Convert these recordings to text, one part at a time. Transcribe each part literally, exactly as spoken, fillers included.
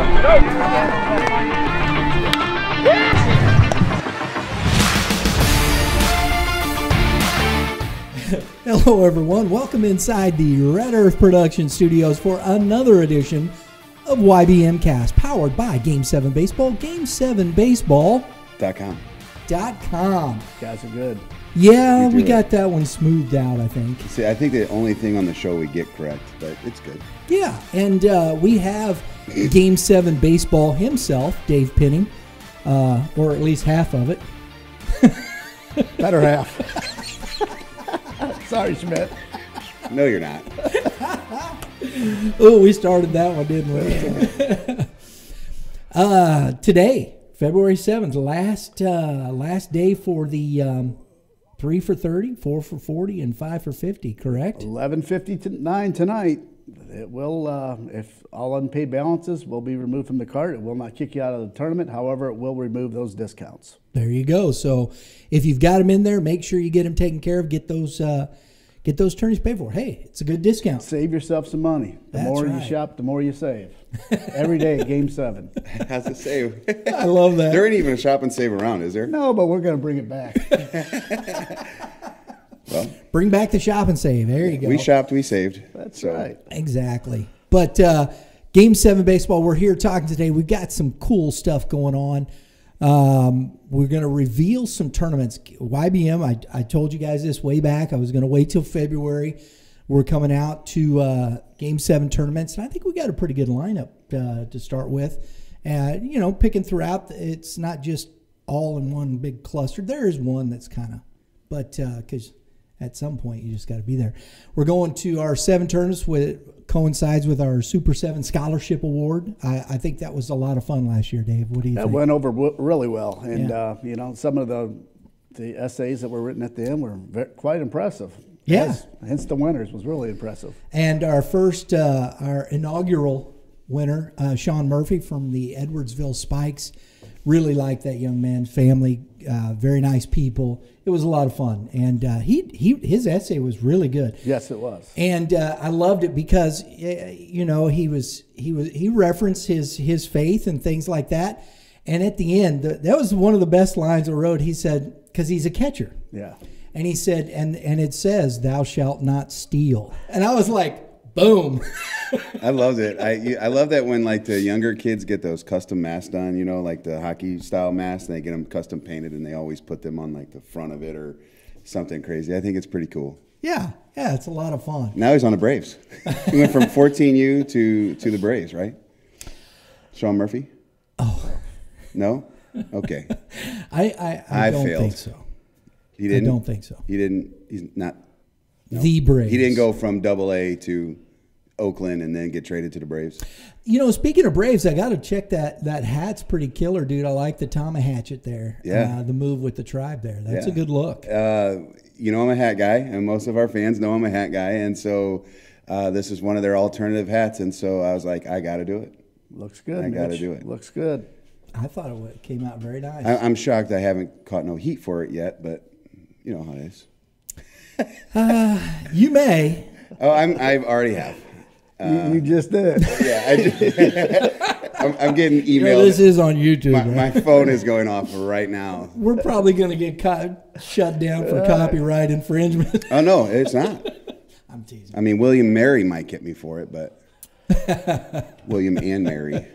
go, go! Hello everyone, welcome inside the Red Earth Production Studios for another edition of Y B M Cast, powered by Game seven Baseball, Game seven Baseball dot com. .com. Guys are good. Yeah, we got it. That one smoothed out, I think. See, I think the only thing on the show we get correct, but it's good. Yeah, and uh, we have Game seven Baseball himself, Dave Penning, uh, or at least half of it. Better half. Sorry, Schmidt. No, you're not. Oh, we started that one, didn't we? uh, today, February seventh, last uh, last day for the um, three for thirty, four for forty, and five for fifty, correct? eleven fifty-nine tonight. It will, uh, if all unpaid balances will be removed from the card, it will not kick you out of the tournament. However, it will remove those discounts. There you go. So if you've got them in there, make sure you get them taken care of. Get those uh, get those tourneys paid for. Hey, it's a good discount. Save yourself some money. The That's more right. you shop, the more you save. Every day, Game seven. How's it save? I love that. There ain't even a shop and save around, is there? No, but we're going to bring it back. Well, bring back the shop and save. There you go. We shopped, we saved. That's so. Right. Exactly. But uh, Game seven Baseball, we're here talking today. We've got some cool stuff going on. Um, we're going to reveal some tournaments. Y B M, I, I told you guys this way back. I was going to wait till February. We're coming out to uh, Game seven tournaments, and I think we got a pretty good lineup uh, to start with. And, uh, you know, picking throughout, it's not just all in one big cluster. There is one that's kind of, but because uh, at some point you just got to be there. We're going to our seven tournaments, with coincides with our Super Seven Scholarship Award. I, I think that was a lot of fun last year, Dave. What do you that think? That went over really well. And, yeah. uh, you know, some of the, the essays that were written at the end were very, quite impressive. Yeah. As, hence the winners was really impressive. And our first, uh, our inaugural winner, uh, Sean Murphy from the Edwardsville Spikes. Really liked that young man, family, uh, very nice people. It was a lot of fun. And uh, he, he his essay was really good. Yes, it was. And uh, I loved it because, you know, he was he was he referenced his, his faith and things like that. And at the end, the, that was one of the best lines I wrote. He said, because he's a catcher. Yeah. And he said, and, and it says, thou shalt not steal. And I was like, boom. I loved it. I, I love that when, like, the younger kids get those custom masks done, you know, like the hockey-style masks, and they get them custom painted, and they always put them on, like, the front of it or something crazy. I think it's pretty cool. Yeah. Yeah, it's a lot of fun. Now he's on the Braves. He went from fourteen U to, to the Braves, right? Sean Murphy? Oh. No? Okay. I, I, I, I don't failed. think so. He didn't, I don't think so. He didn't. He's not. No. The Braves. He didn't go from Double A to Oakland and then get traded to the Braves. You know, speaking of Braves, I got to check that. That hat's pretty killer, dude. I like the Tama hatchet there. Yeah. Uh, the move with the tribe there. That's yeah. a good look. Uh, you know, I'm a hat guy, and most of our fans know I'm a hat guy, and so uh, this is one of their alternative hats, and so I was like, I got to do it. Looks good. I got to do it. Looks good. I thought it came out very nice. I, I'm shocked I haven't caught no heat for it yet, but. You know how it is. uh, you may. Oh, I'm, I've already have. Uh, you, you just did. Yeah, I just, I'm, I'm getting emailed. You know, this is on YouTube. My, right? my phone is going off right now. We're probably going to get caught, shut down for uh, copyright infringement. Oh, no, it's not. I'm teasing. I mean, William and Mary might get me for it, but William and Mary.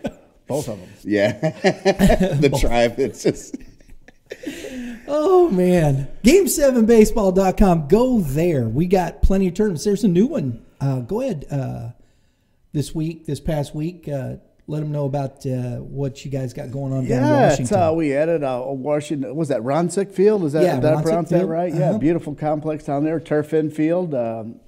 Both of them. Yeah. The Both. tribe. It's just... Oh, man. Game seven Baseball dot com. Go there. We got plenty of tournaments. There's a new one. Uh, go ahead uh, this week, this past week. Uh, let them know about uh, what you guys got going on yeah, down in Washington. Yeah, uh, we added a uh, Washington. Was that Ronsick Field? Is that, yeah, that I pronounced that right? Uh-huh. Yeah, beautiful complex down there. Turf infield. Um,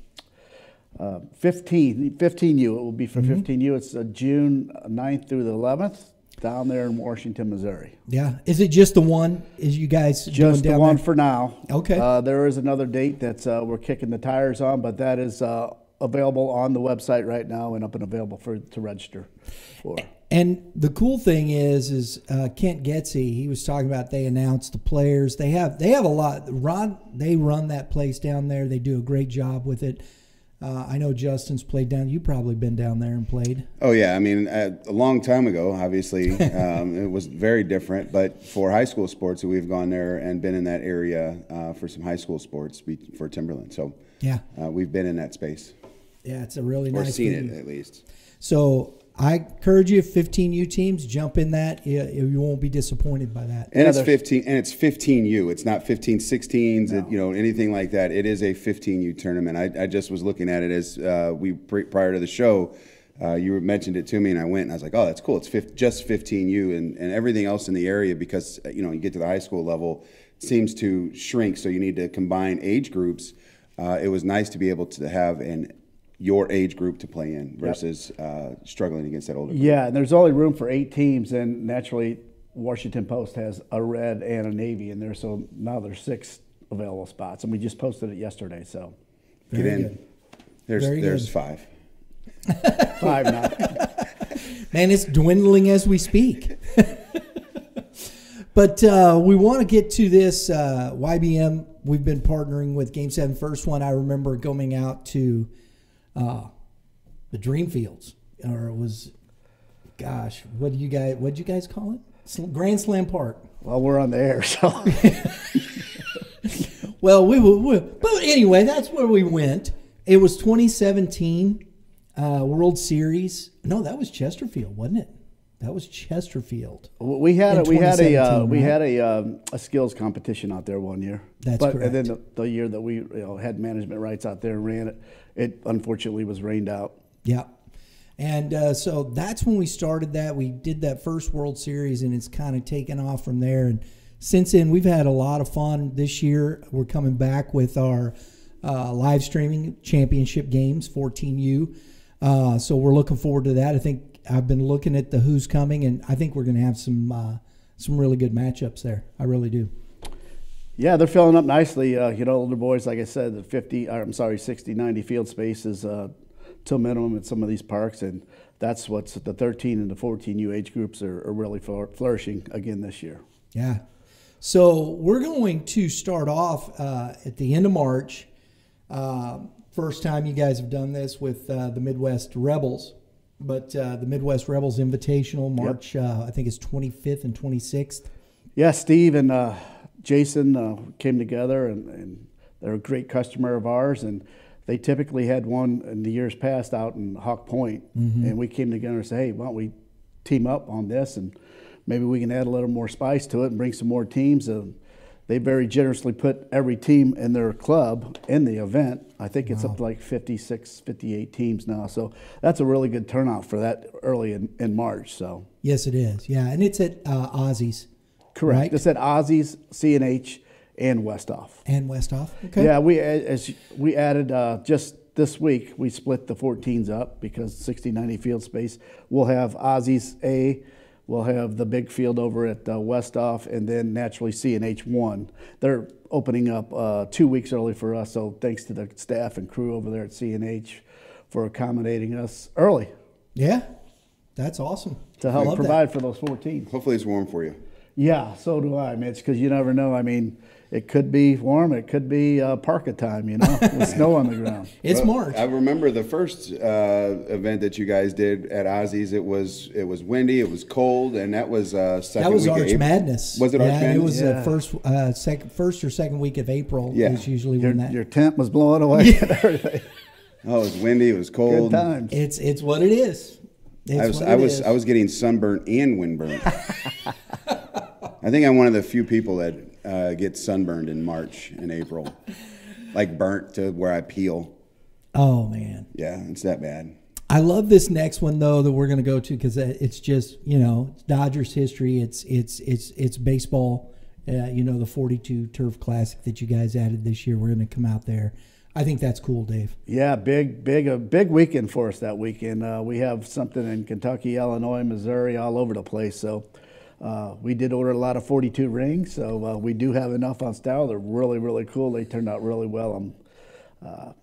uh, fifteen U. It will be for mm-hmm. fifteen U. It's uh, June ninth through the eleventh. Down there in Washington, Missouri. Yeah. Is it just the one? Is you guys just doing the one there? For now? Okay. Uh, there is another date that's uh, we're kicking the tires on, but that is uh, available on the website right now and up and available for to register for. And the cool thing is, is uh, Kent Getsy. He was talking about they announced the players. They have they have a lot. Ron they run that place down there. They do a great job with it. Uh, I know Justin's played down. You've probably been down there and played. Oh, yeah. I mean, uh, a long time ago, obviously. Um, it was very different. But for high school sports, we've gone there and been in that area uh, for some high school sports for Timberland. So, yeah, uh, we've been in that space. Yeah, it's a really or nice seen team. It, at least. So I encourage you, fifteen U teams, jump in that. You won't be disappointed by that. And it's fifteen, and it's fifteen U. It's not fifteen, sixteens, no. you know, anything like that. It is a fifteen U tournament. I, I just was looking at it as uh, we prior to the show. Uh, you mentioned it to me, and I went, and I was like, oh, that's cool. It's just fifteen U and, and everything else in the area because, you know, you get to the high school level, it seems to shrink, so you need to combine age groups. Uh, it was nice to be able to have an your age group to play in versus yep. uh, struggling against that older group. Yeah, and there's only room for eight teams, and naturally Washington Post has a red and a navy in there, so now there's six available spots, and we just posted it yesterday. So Very get in. Good. There's Very there's good. five. Five now. Man, it's dwindling as we speak. But uh, we want to get to this uh, Y B M. We've been partnering with Game seven First One. I remember going out to Uh, the Dream Fields, or it was, gosh, what do you guys, what do you guys call it? Sl Grand Slam Park. Well, we're on the air, so. well, we were, we, but anyway, that's where we went. It was twenty seventeen uh, World Series. No, that was Chesterfield, wasn't it? That was Chesterfield. We had a, we had a uh, right? we had a um, a skills competition out there one year. That's but, correct. And then the, the year that we you know, had management rights out there and ran it, it unfortunately was rained out. Yeah, and uh, so that's when we started that. We did that first World Series, and it's kind of taken off from there. And since then, we've had a lot of fun. This year, we're coming back with our uh, live streaming championship games, fourteen U. Uh, so we're looking forward to that. I think. I've been looking at the who's coming, and I think we're going to have some uh, some really good matchups there. I really do. Yeah, they're filling up nicely. Uh, you know, older boys, like I said, the fifty, or I'm sorry, sixty, ninety field space is uh, to minimum at some of these parks, and that's what's the thirteen and the fourteen U age groups are, are really flourishing again this year. Yeah. So we're going to start off uh, at the end of March. Uh, first time you guys have done this with uh, the Midwest Rebels. But uh, the Midwest Rebels Invitational, March, yep. uh, I think it's twenty-fifth and twenty-sixth. Yeah, Steve and uh, Jason uh, came together, and, and they're a great customer of ours. And they typically had one in the years past out in Hawk Point. Mm-hmm. And we came together and said, hey, why don't we team up on this? And maybe we can add a little more spice to it and bring some more teams. And they very generously put every team in their club in the event. I think it's wow. up to like fifty-six, fifty-eight teams now. So that's a really good turnout for that early in, in March. So yes, it is. Yeah, and it's at uh, Ozzie's. Correct. Right? It's at Ozzie's, C and H, and Westhoff. And Westhoff. Okay. Yeah, we as we added uh, just this week we split the fourteens up because sixty ninety field space. We'll have Ozzie's A. We'll have the big field over at uh, Westhoff, and then naturally C and H one. They're opening up uh, two weeks early for us, so thanks to the staff and crew over there at C and H for accommodating us early. Yeah, that's awesome. To help provide that. for those fourteen. Hopefully it's warm for you. Yeah, so do I, Mitch, because you never know. I mean, it could be warm. It could be uh, parka time, you know, with snow on the ground. It's well, March. I remember the first uh, event that you guys did at Ozzie's. It was it was windy. It was cold, and that was uh, second. That was week Arch of Madness. Was it Arch yeah, Madness? It was yeah. the first uh, second first or second week of April. Yeah, is usually your, when that your tent was blowing away. Yeah. And everything. Oh, it was windy. It was cold. Good times. It's it's what it is. It's I was I was is. I was getting sunburned and windburned. I think I'm one of the few people that uh, get sunburned in March and April, like burnt to where I peel. Oh, man. Yeah, it's that bad. I love this next one, though, that we're going to go to because it's just, you know, Dodgers history. It's it's it's it's baseball, uh, you know, the forty-two Turf Classic that you guys added this year. We're going to come out there. I think that's cool, Dave. Yeah, big, big, a big weekend for us that weekend. Uh, we have something in Kentucky, Illinois, Missouri, all over the place, so. Uh, we did order a lot of forty-two rings, so uh, we do have enough on style. They're really, really cool. They turned out really well. I'm, uh,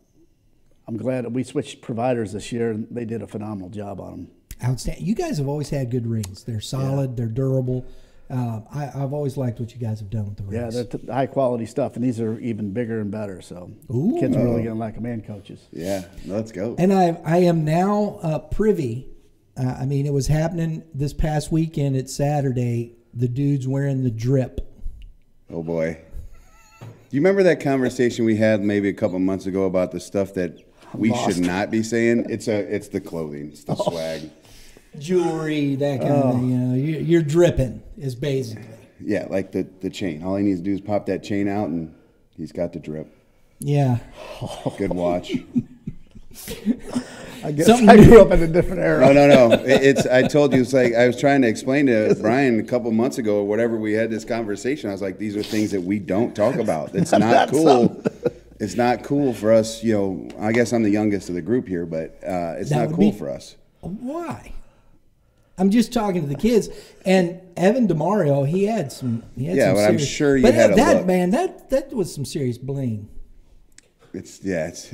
I'm glad that we switched providers this year, and they did a phenomenal job on them. Outstanding. You guys have always had good rings. They're solid. Yeah. They're durable. Uh, I, I've always liked what you guys have done with the Braves. Yeah, they're t high quality stuff, and these are even bigger and better. So Ooh. kids are really going to like them, and coaches. Yeah, let's go. And I, I am now uh, privy. Uh, I mean, it was happening this past weekend. It's Saturday. The dude's wearing the drip. Oh boy! Do you remember that conversation we had maybe a couple months ago about the stuff that we Lost. should not be saying? It's a, it's the clothing, it's the oh. swag. Jewelry, that kind oh. of thing, you know, you're, you're dripping is basically. Yeah, like the, the chain. All he needs to do is pop that chain out, and he's got the drip. Yeah. Oh. Good watch. I guess Something I grew up in a different era. No, no, no. It's, I told you, it's like I was trying to explain to Brian a couple months ago or whatever, we had this conversation. I was like, these are things that we don't talk about. It's not, not cool. Something. It's not cool for us, you know, I guess I'm the youngest of the group here, but uh, it's that not cool for us. Why? I'm just talking to the kids, and Evan DeMario, he had some. He had yeah, some but serious, I'm sure you but had that, a that look. man. That that was some serious bling. It's yeah, it's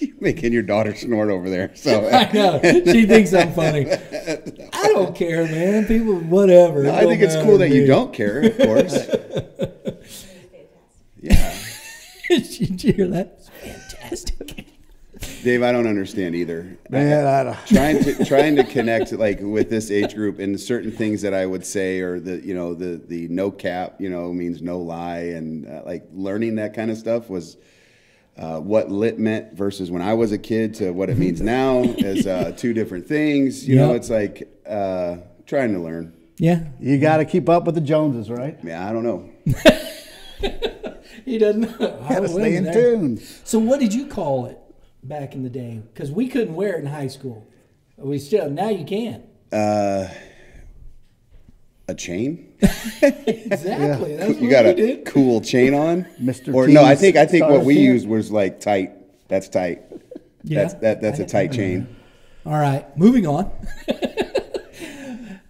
you're making your daughter snort over there. So I know she thinks I'm funny. I don't care, man. People, whatever. No, I think it's cool that me. you don't care, of course. Yeah. Did you hear that? It's fantastic. Dave, I don't understand either. Man, I don't. Trying to trying to connect like with this age group and certain things that I would say, or the you know the the no cap you know means no lie, and uh, like learning that kind of stuff was uh, what lit meant versus when I was a kid to what it means now is uh, two different things. You yep. know, it's like uh, trying to learn. Yeah, you got to keep up with the Joneses, right? Yeah, I don't know. He doesn't. Gotta stay in tune. So, what did you call it back in the day? Because we couldn't wear it in high school. We still, now you can. Uh, a chain? Exactly. Yeah. That's you what got we a did. cool chain on? Mister Or T's no, I think I think what we here. used was like tight. That's tight. Yeah. That's, that, that's a tight chain. All right. Moving on.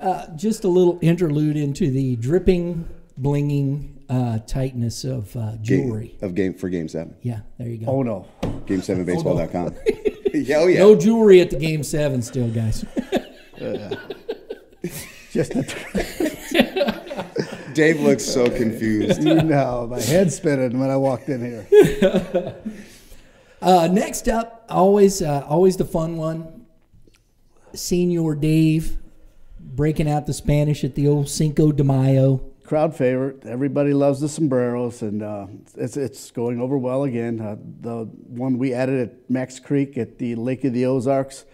uh, just a little interlude into the dripping, blinging uh, tightness of uh, jewelry. Game, of game, for Game seven. Yeah, there you go. Oh, no. Game seven baseball dot com. Yeah, oh yeah. No jewelry at the Game seven still, guys. uh, just Dave looks so confused. You know, my head's spinning when I walked in here. uh, next up, always, uh, always the fun one. Senior Dave breaking out the Spanish at the old Cinco de Mayo. Crowd favorite. Everybody loves the sombreros, and uh, it's, it's going over well again. Uh, the one we added at Max Creek at the Lake of the Ozarks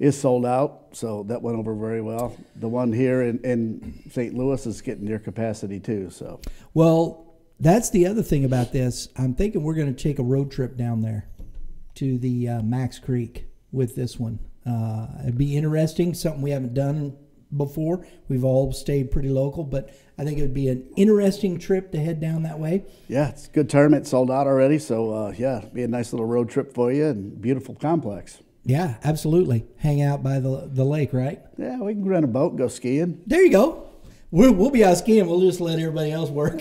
is sold out, so that went over very well. The one here in, in Saint Louis is getting near capacity too. So, well, that's the other thing about this. I'm thinking we're going to take a road trip down there to the uh, Max Creek with this one. Uh, it'd be interesting, something we haven't done before. We've all stayed pretty local, but I think it would be an interesting trip to head down that way. Yeah, it's a good tournament, sold out already, so uh, yeah, it'd be a nice little road trip for you, and beautiful complex. Yeah, absolutely. Hang out by the, the lake, right? Yeah, we can rent a boat and go skiing. There you go. We're, we'll be out skiing. We'll just let everybody else work.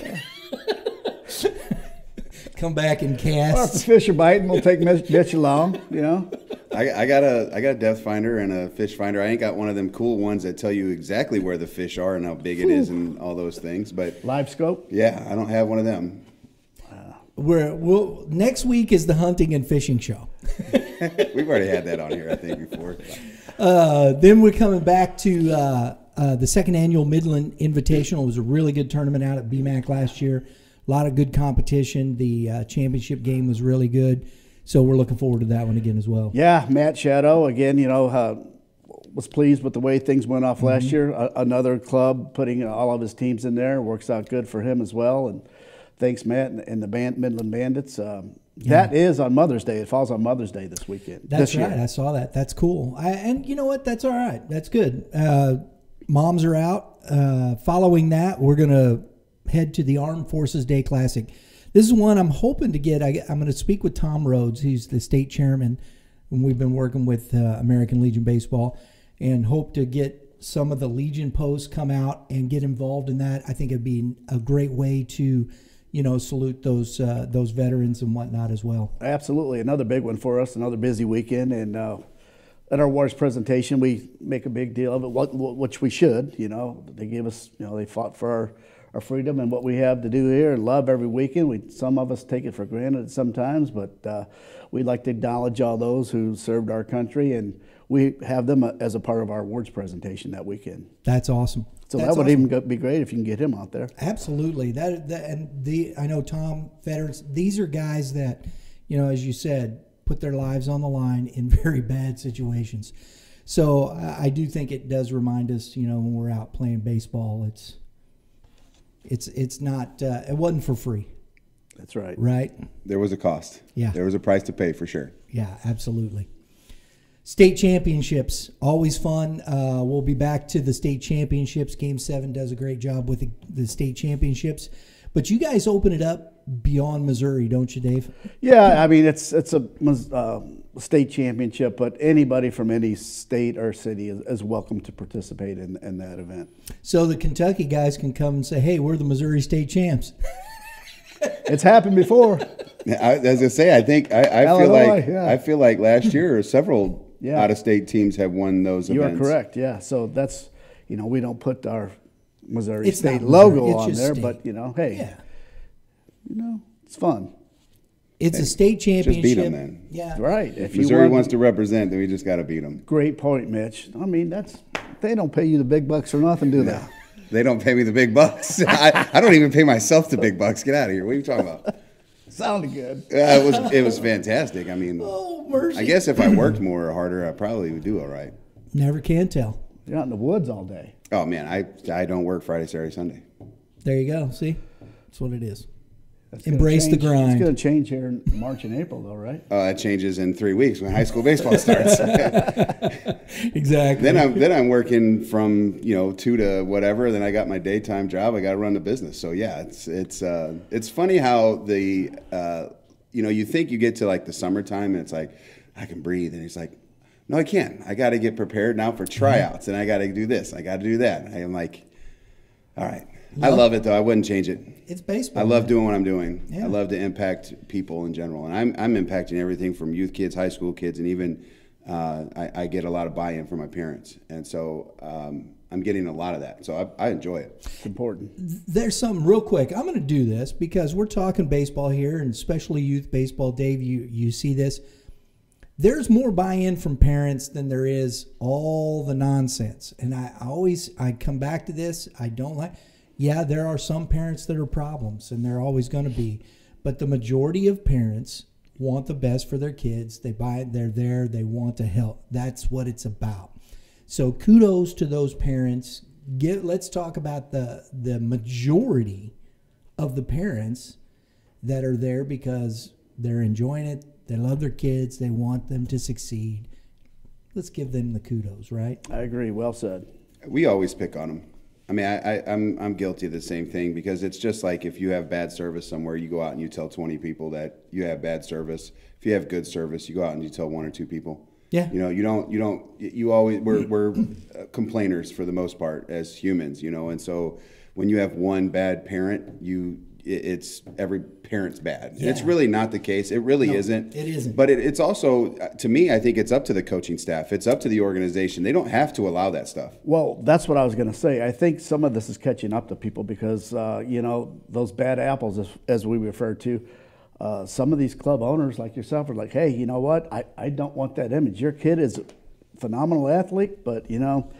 Come back and cast. Well, if the fish are biting, we'll take Mitch along, you know. I, I got a I got a depth finder and a fish finder. I ain't got one of them cool ones that tell you exactly where the fish are and how big it is and all those things. But live scope? Yeah, I don't have one of them. Wow. We're we'll next week is the hunting and fishing show. We've already had that on here, I think, before. Uh, then we're coming back to uh, uh, the second annual Midland Invitational. It was a really good tournament out at B M A C last year. A lot of good competition. The uh, championship game was really good. So we're looking forward to that one again as well. Yeah, Matt Shadow, again, you know, uh, was pleased with the way things went off mm-hmm. last year. A another club putting all of his teams in there. Works out good for him as well. And thanks, Matt, and, and the band, Midland Bandits. Um, yeah. That is on Mother's Day. It falls on Mother's Day this weekend. That's this right. Year. I saw that. That's cool. I, and you know what? That's all right. That's good. Uh, moms are out. Uh, following that, we're going to head to the Armed Forces Day Classic. This is one I'm hoping to get. I, I'm going to speak with Tom Rhodes, who's the state chairman, and we've been working with uh, American Legion Baseball, and hope to get some of the Legion posts come out and get involved in that. I think it'd be a great way to, you know, salute those uh, those veterans and whatnot as well. Absolutely, another big one for us. Another busy weekend, and uh, at our awards presentation, we make a big deal of it, which we should. You know, they gave us, you know, they fought for our, our freedom and what we have to do here and love every weekend. We, some of us take it for granted sometimes, but uh, we'd like to acknowledge all those who served our country, and we have them as a part of our awards presentation that weekend. That's awesome. So That's that would awesome. even be great if you can get him out there. Absolutely. That, that and the I know Tom veterans. These are guys that, you know, as you said, put their lives on the line in very bad situations. So I, I do think it does remind us, you know, when we're out playing baseball, it's it's it's not uh, it wasn't for free. That's right. Right. There was a cost. Yeah. There was a price to pay for sure. Yeah, absolutely. State championships, always fun. Uh, we'll be back to the state championships. Game seven does a great job with the, the state championships. But you guys open it up beyond Missouri, don't you, Dave? Yeah, I mean, it's it's a uh, state championship, but anybody from any state or city is, is welcome to participate in, in that event. So the Kentucky guys can come and say, hey, we're the Missouri state champs. It's happened before. I, as I say, I think I, I feel like yeah. I feel like last year several – Yeah. out-of-state teams have won those you events. You are correct, yeah. So that's, you know, we don't put our Missouri it's State logo it's on there, state. But, you know, hey, yeah. you know, it's fun. It's hey, a state championship. Just beat them then. Yeah. Right. If, if Missouri won, wants to represent, then we just got to beat them. Great point, Mitch. I mean, that's they don't pay you the big bucks or nothing, do they? No, they don't pay me the big bucks. I, I don't even pay myself the big bucks. Get out of here. What are you talking about? Sounded good. Yeah, it was it was fantastic. I mean, oh, mercy. I guess if I worked more or harder, I probably would do all right. Never can tell. You're out in the woods all day. Oh man, I I don't work Friday, Saturday, Sunday. There you go. See, that's what it is. That's Embrace the grind. It's going to change here in March and April, though, right? Uh, it changes in three weeks when high school baseball starts. Exactly. Then I'm then I'm working from you know two to whatever. Then I got my daytime job. I got to run the business. So yeah, it's it's uh, it's funny how the uh, you know you think you get to like the summertime and it's like I can breathe, and it's like no, I can't. I got to get prepared now for tryouts, and I got to do this. I got to do that. I am like, all right. Love. I love it though. I wouldn't change it. It's baseball. I love doing what I'm doing. Yeah. I love to impact people in general, and I'm I'm impacting everything from youth kids, high school kids, and even uh, I, I get a lot of buy-in from my parents, and so um, I'm getting a lot of that. So I, I enjoy it. It's important. There's something real quick. I'm going to do this because we're talking baseball here, and especially youth baseball. Dave, you you see this. There's more buy-in from parents than there is all the nonsense, and I always I come back to this. I don't like. Yeah, there are some parents that are problems, and they're always going to be. But the majority of parents want the best for their kids. They buy it. They're there. They want to help. That's what it's about. So kudos to those parents. Get, let's talk about the, the majority of the parents that are there because they're enjoying it. They love their kids. They want them to succeed. Let's give them the kudos, right? I agree. Well said. We always pick on them. I mean, I, I, I'm I'm guilty of the same thing because it's just like if you have bad service somewhere, you go out and you tell twenty people that you have bad service. If you have good service, you go out and you tell one or two people. Yeah. You know, you don't you don't you always we're we're complainers for the most part as humans, you know. And so when you have one bad parent, you it, it's every parent's bad. Yeah. It's really not the case. It really no, isn't. It isn't. But it, it's also to me, I think it's up to the coaching staff. It's up to the organization. They don't have to allow that stuff. Well, that's what I was going to say. I think some of this is catching up to people because uh, you know those bad apples, as, as we refer to, uh, some of these club owners like yourself are like, hey, you know what? I I don't want that image. Your kid is a phenomenal athlete, but you know,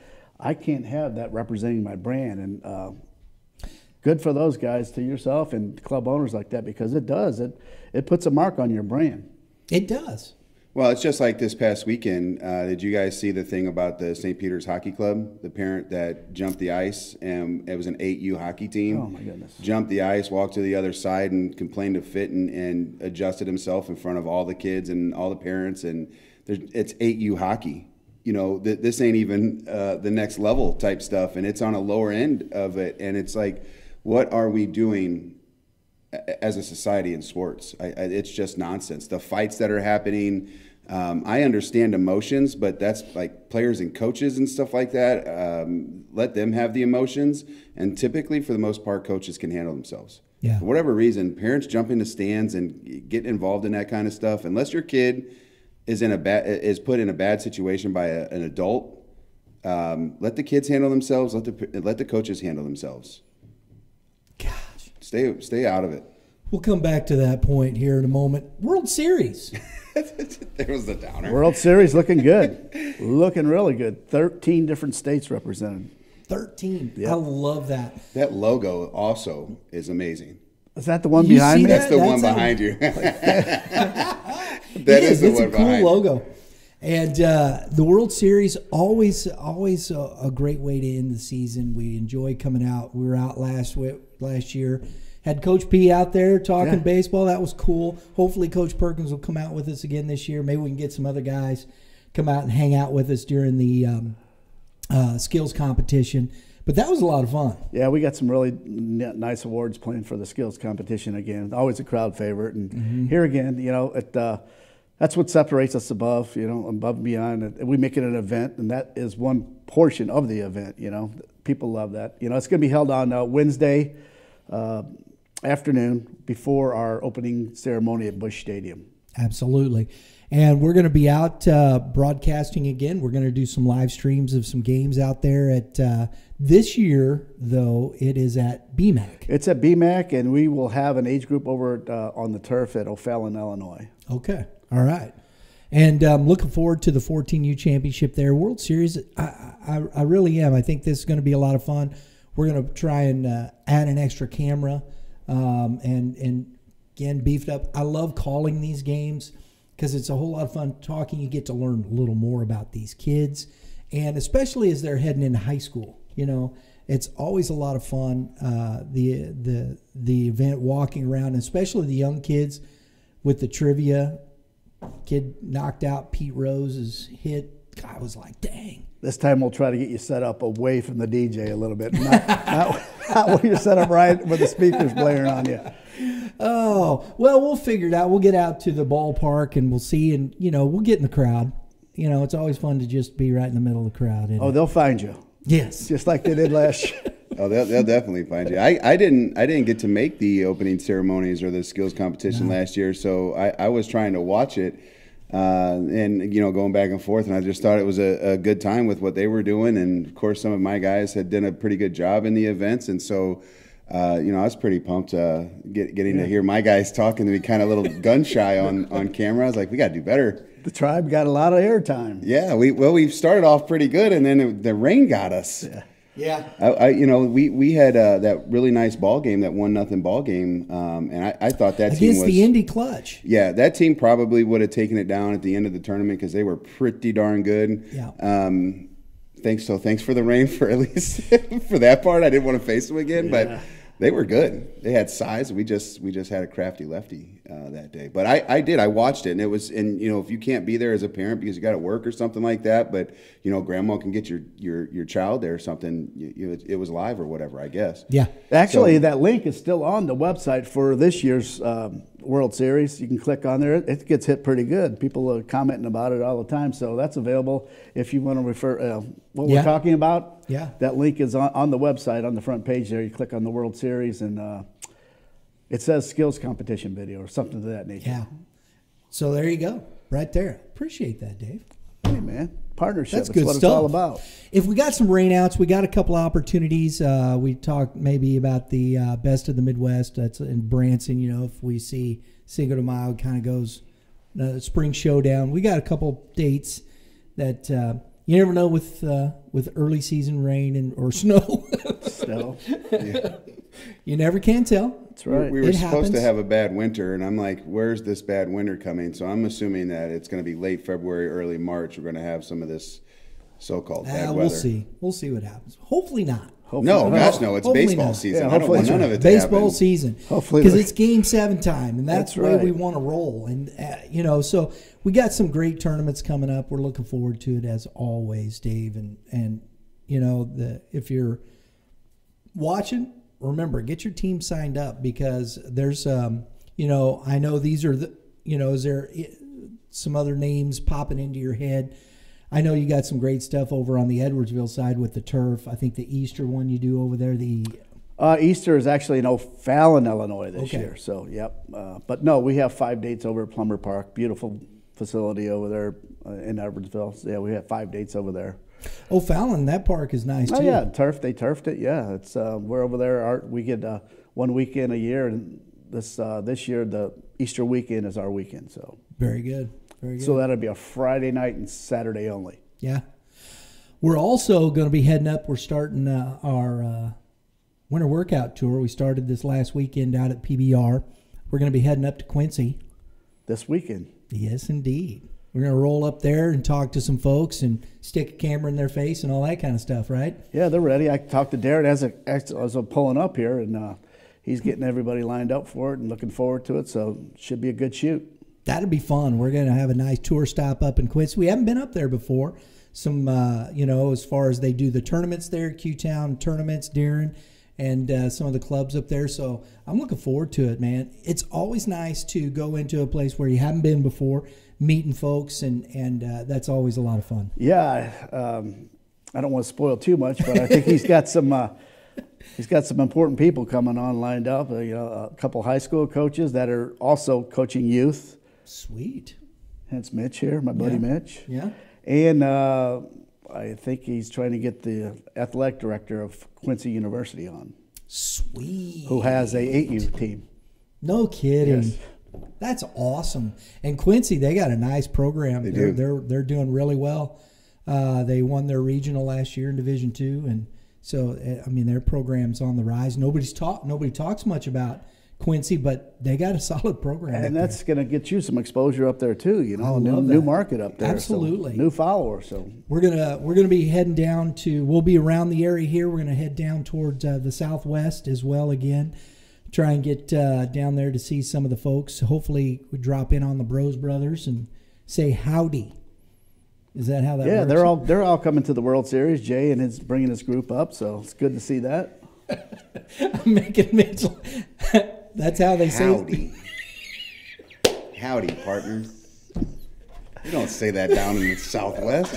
I can't have that representing my brand and. Uh, Good for those guys to yourself and club owners like that because it does. It it puts a mark on your brand. It does. Well, it's just like this past weekend. Uh, did you guys see the thing about the Saint Peter's Hockey Club? The parent that jumped the ice, and it was an eight U hockey team. Oh, my goodness. Jumped the ice, walked to the other side, and complained to Fit and, and adjusted himself in front of all the kids and all the parents. And it's eight U hockey. You know, th this ain't even uh, the next level type stuff, and it's on a lower end of it. And it's like... What are we doing as a society in sports? I, I, it's just nonsense. The fights that are happening, um, I understand emotions, but that's like players and coaches and stuff like that. Um, let them have the emotions. And typically, for the most part, coaches can handle themselves. Yeah. For whatever reason, parents jump into stands and get involved in that kind of stuff. Unless your kid is in a bad is put in a bad situation by a, an adult, um, let the kids handle themselves. Let the let the coaches handle themselves. Gosh, stay stay out of it. We'll come back to that point here in a moment. World Series. There was the downer. World Series looking good, looking really good. Thirteen different states represented. Thirteen. Yep. I love that. That logo also is amazing. Is that the one you behind me? That? That's the That's one behind a, you. that is, is the it's one a cool behind logo. You. And uh, the World Series, always always a, a great way to end the season. We enjoy coming out. We were out last last year. Had Coach P out there talking yeah. baseball. That was cool. Hopefully Coach Perkins will come out with us again this year. Maybe we can get some other guys come out and hang out with us during the um, uh, skills competition. But that was a lot of fun. Yeah, we got some really nice awards playing for the skills competition again. Always a crowd favorite. And mm-hmm. here again, you know, it, uh, that's what separates us above, you know, above and beyond. We make it an event, and that is one portion of the event, you know. People love that. You know, it's going to be held on uh, Wednesday uh, afternoon before our opening ceremony at Busch Stadium. Absolutely. And we're going to be out uh, broadcasting again. We're going to do some live streams of some games out there. At uh, this year, though, it is at B M A C. It's at B M A C, and we will have an age group over uh, on the turf at O'Fallon, Illinois. Okay. All right. And I'm um, looking forward to the fourteen U championship there. World Series, I, I, I really am. I think this is going to be a lot of fun. We're going to try and uh, add an extra camera um, and, and, again, beefed up. I love calling these games, because it's a whole lot of fun talking. You get to learn a little more about these kids, and especially as they're heading into high school, you know, it's always a lot of fun. Uh, the the the event, walking around, especially the young kids with the trivia. Kid knocked out Pete Rose's hit. I was like, dang. This time we'll try to get you set up away from the D J a little bit, not, not, not when you're set up right with the speakers blaring on you. Oh, well, we'll figure it out. We'll get out to the ballpark and we'll see, and, you know, we'll get in the crowd. You know, it's always fun to just be right in the middle of the crowd. Oh, they'll it? find you. Yes. Just like they did last year. Oh, they'll, they'll definitely find you. I, I didn't I didn't get to make the opening ceremonies or the skills competition no. last year, so I, I was trying to watch it uh, and, you know, going back and forth, and I just thought it was a, a good time with what they were doing. And, of course, some of my guys had done a pretty good job in the events, and so – Uh, you know, I was pretty pumped uh, get, getting yeah. to hear my guys talking, to be kind of a little gun shy on, on camera. I was like, we got to do better. The tribe got a lot of airtime. Yeah, we well, we started off pretty good, and then it, the rain got us. Yeah. Yeah. I, I, you know, we, we had uh, that really nice ball game, that one nothing ball game, um, and I, I thought that Against team was... Against the Indy clutch. Yeah, that team probably would have taken it down at the end of the tournament, because they were pretty darn good. Yeah. Um, Thanks so. Thanks for the rain, for at least for that part. I didn't want to face them again, but yeah. they were good. They had size. We just we just had a crafty lefty uh, that day. But I, I did. I watched it, and it was. And you know, if you can't be there as a parent because you got to work or something like that, but you know, grandma can get your your your child there or something. You, you, it was live or whatever, I guess. Yeah. Actually, so, that link is still on the website for this year's um, World Series. You can click on there. It gets hit pretty good. People are commenting about it all the time, so that's available if you want to refer uh, what yeah. we're talking about. Yeah, that link is on, on the website, on the front page there. You click on the World Series, and uh, it says skills competition video or something to that nature. Yeah, so there you go, right there. Appreciate that, Dave. Hey, man. Partnership. That's good what stuff. It's all about. If we got some rainouts, we got a couple of opportunities. Uh, we talked maybe about the uh, best of the Midwest. That's in Branson. You know, if we see Cinco de Mayo kind of goes uh, spring showdown. We got a couple dates that uh, you never know with uh, with early season rain and or snow. Snow. Yeah. You never can tell. That's right. We, we were it supposed happens. to have a bad winter, and I'm like, where's this bad winter coming? So I'm assuming that it's going to be late February, early March. We're going to have some of this so-called bad uh, we'll weather. We'll see. We'll see what happens. Hopefully not. Hopefully no, not. gosh, no. It's hopefully baseball not. season. Yeah, I don't want none right. of it to Baseball happen. season. Hopefully. Because it's game seven time, and that's, that's where right. we want to roll. And, uh, you know, so we got some great tournaments coming up. We're looking forward to it as always, Dave. And, and you know, the if you're watching – remember, get your team signed up, because there's, um, you know, I know these are the, you know, is there some other names popping into your head? I know you got some great stuff over on the Edwardsville side with the turf. I think the Easter one you do over there, the uh, Easter is actually in O'Fallon, Illinois this okay. year. So, yep. Uh, but no, we have five dates over at Plumber Park. Beautiful facility over there uh, in Edwardsville. So, yeah, we have five dates over there. O'Fallon, that park is nice, oh, too. Oh, yeah, turf. They turfed it, yeah. It's uh, we're over there. Our, we get uh, one weekend a year, and this uh, this year the Easter weekend is our weekend. So very good, very good. So that'll be a Friday night and Saturday only. Yeah. We're also going to be heading up. We're starting uh, our uh, winter workout tour. We started this last weekend out at P B R. We're going to be heading up to Quincy. This weekend. Yes, indeed. We're going to roll up there and talk to some folks and stick a camera in their face and all that kind of stuff, right? Yeah, they're ready. I talked to Darren as, a, as I'm pulling up here, and uh, he's getting everybody lined up for it and looking forward to it, so it should be a good shoot. That'll be fun. We're going to have a nice tour stop up in Quincy. We haven't been up there before. Some, uh, you know, as far as they do the tournaments there, Q-Town tournaments, Darren, and uh, some of the clubs up there. So I'm looking forward to it, man. It's always nice to go into a place where you haven't been before, meeting folks, and and uh, that's always a lot of fun. Yeah, um, I don't want to spoil too much, but I think he's got some uh, he's got some important people coming on lined up. Uh, you know, a couple high school coaches that are also coaching youth. Sweet. Hence Mitch here, my buddy yeah. Mitch. Yeah. And uh, I think he's trying to get the athletic director of Quincy University on. Sweet. Who has a eight U team? No kidding. Yes. That's awesome. And Quincy, they got a nice program. They they're, do. They're, they're doing really well. Uh, they won their regional last year in Division Two, and so, I mean, their program's on the rise. Nobody's talk, nobody talks much about Quincy, but they got a solid program. And that's going to get you some exposure up there too, you know, new, new market up there. Absolutely. So new follower. So we're going to we're going to be heading down to, we'll be around the area here. We're going to head down towards uh, the southwest as well again. Try and get uh, down there to see some of the folks. Hopefully, we drop in on the Bros Brothers and say howdy. Is that how that yeah, works? Yeah, they're all they're all coming to the World Series. Jay and his bringing his group up, so it's good to see that. I'm making Mitchell. That's how they howdy. Say howdy. Howdy, partner. You don't say that down in the Southwest.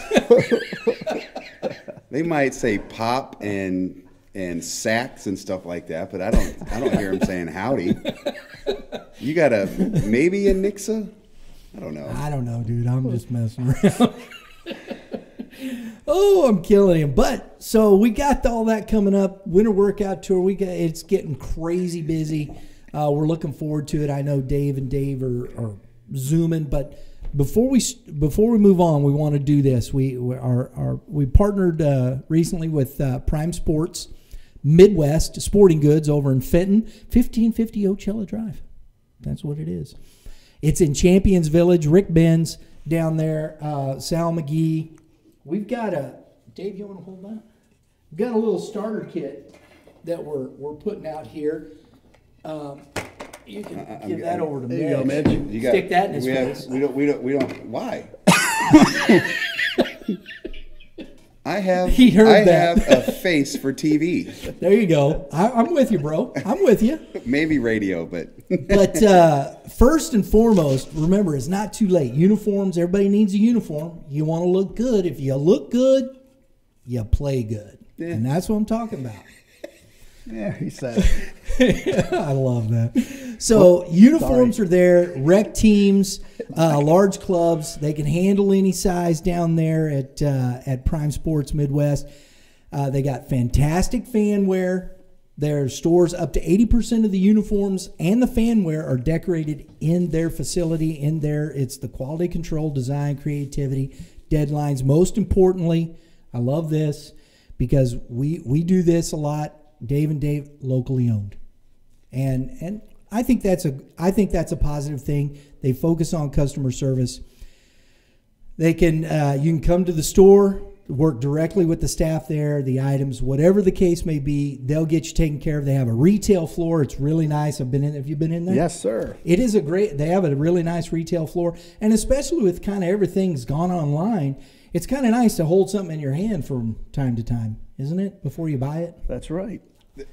They might say pop and. and sacks and stuff like that, but I don't I don't hear him saying howdy. You got a maybe a Nixa? I don't know. I don't know, dude. I'm just messing around. Oh, I'm killing him. But so we got all that coming up. Winter workout tour. We got it's getting crazy busy. Uh, we're looking forward to it. I know Dave and Dave are, are zooming, but before we before we move on, we want to do this. We we are our we partnered uh, recently with uh, Prime Sports. Midwest Sporting Goods over in Fenton, fifteen fifty Ocella Drive. That's what it is. It's in Champions Village. Rick Benz down there, uh, Sal McGee. We've got a, Dave, you want to hold that? We've got a little starter kit that we're, we're putting out here. Um, you can I, give I'm, that I'm, over to Mitch. Go, Mitch. You, you Stick got, that in his we face. Have, we, don't, we, don't, we don't, why? I have he heard I that. have a face for T V. There you go. I, I'm with you, bro. I'm with you. Maybe radio, but but uh, first and foremost, remember it's not too late. Uniforms. Everybody needs a uniform. You want to look good. If you look good, you play good, yeah. And that's what I'm talking about. Yeah, he said. I love that. So oh, uniforms sorry. are there. Rec teams, uh, large clubs, they can handle any size down there at uh, at Prime Sports Midwest. Uh, they got fantastic fan wear. Their stores up to eighty percent of the uniforms and the fan wear are decorated in their facility. In there, it's the quality control, design, creativity, deadlines. Most importantly, I love this because we we do this a lot. Dave and Dave locally owned, and and I think that's a I think that's a positive thing. They focus on customer service. They can uh, you can come to the store, work directly with the staff there, the items, whatever the case may be. They'll get you taken care of. They have a retail floor. It's really nice. I've been in. Have you been in there? Yes, sir. It is a great. They have a really nice retail floor, and especially with kind of everything's gone online, it's kind of nice to hold something in your hand from time to time. Isn't it? Before you buy it? That's right.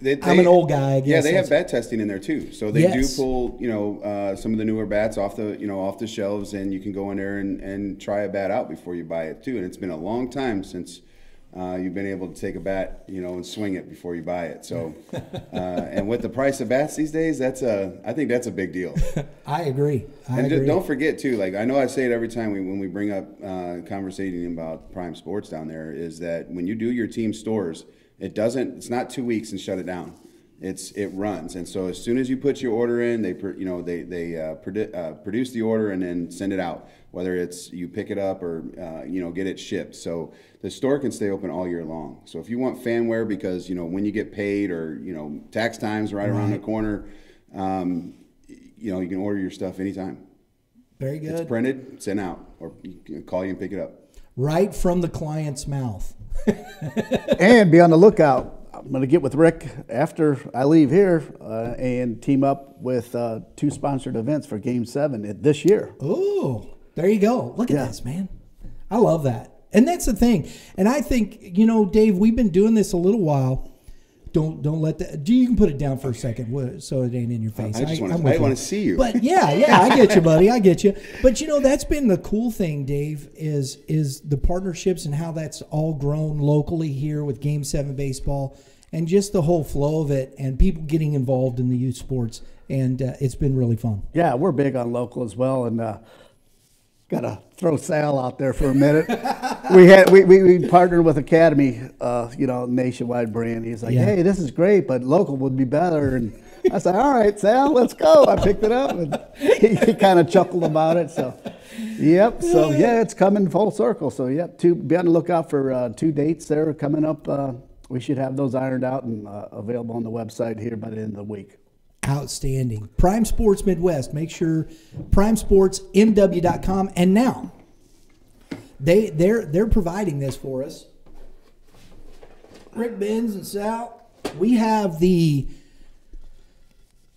They, they, I'm an old guy, I guess. Yeah, they have bat testing in there, too. So they yes. do pull, you know, uh, some of the newer bats off the, you know, off the shelves, and you can go in there and, and try a bat out before you buy it, too. And it's been a long time since Uh, you've been able to take a bat, you know, and swing it before you buy it. So, uh, and with the price of bats these days, that's a, I think that's a big deal. I agree. I and agree. Don't forget too, like I know I say it every time we, when we bring up uh, conversating about Prime Sports down there, is that when you do your team stores, it doesn't, it's not two weeks and shut it down. It's it runs, and so as soon as you put your order in, they you know they they uh, produ uh, produce the order and then send it out. Whether it's you pick it up or uh, you know get it shipped, so the store can stay open all year long. So if you want fanware, because you know when you get paid or you know tax time's right, right. around the corner, um, you know you can order your stuff anytime. Very good. It's printed, sent out, or you can call you and pick it up. Right from the client's mouth. And be on the lookout. I'm going to get with Rick after I leave here uh, and team up with uh, two sponsored events for Game seven this year. Ooh, there you go. Look at yeah. this, man. I love that. And that's the thing. And I think, you know, Dave, we've been doing this a little while. Don't don't let that. You can put it down for a second so it ain't in your face. I just I, want, to, I want to see you. But yeah, yeah, I get you, buddy. I get you. But you know, that's been the cool thing, Dave, is is the partnerships and how that's all grown locally here with Game seven Baseball and just the whole flow of it and people getting involved in the youth sports. And uh, it's been really fun. Yeah, we're big on local as well. And uh, got to throw Sal out there for a minute. we had we, we, we partnered with Academy, uh, you know, nationwide brand. He's like, yeah. hey, this is great, but local would be better. And I said, all right, Sal, let's go. I picked it up, and he, he kind of chuckled about it. So, yep. So yeah, it's coming full circle. So yep, two, be on the lookout for uh, two dates there coming up. Uh, we should have those ironed out and uh, available on the website here by the end of the week. Outstanding. Prime Sports Midwest. Make sure prime sports m w dot com. And now they they're they're providing this for us. Rick Benz and Sal. We have the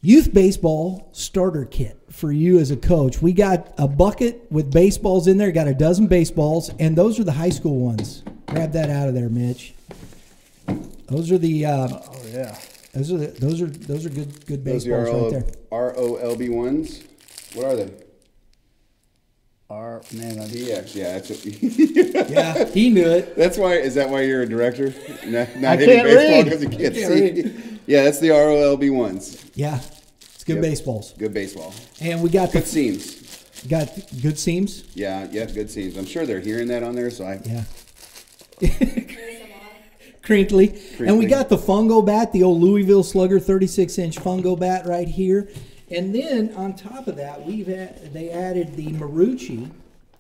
youth baseball starter kit for you as a coach. We got a bucket with baseballs in there, got a dozen baseballs, and those are the high school ones. Grab that out of there, Mitch. Those are the uh, oh yeah. Those are the, those are those are good good baseballs right there. R O L B ones. What are they? R man. D X. Yeah. That's what, yeah. He knew it. That's why. Is that why you're a director? Not, not hitting baseball because you can't, can't see. Read. Yeah. That's the R O L B ones. Yeah. It's good yep. baseballs. Good baseball. And we got good the, seams. Got good seams. Yeah. Yeah. Good seams. I'm sure they're hearing that on there. So I. Yeah. Crinkly. Crinkly. And we got the fungo bat, the old Louisville Slugger thirty-six inch fungo bat right here. And then on top of that, we've had, they added the Marucci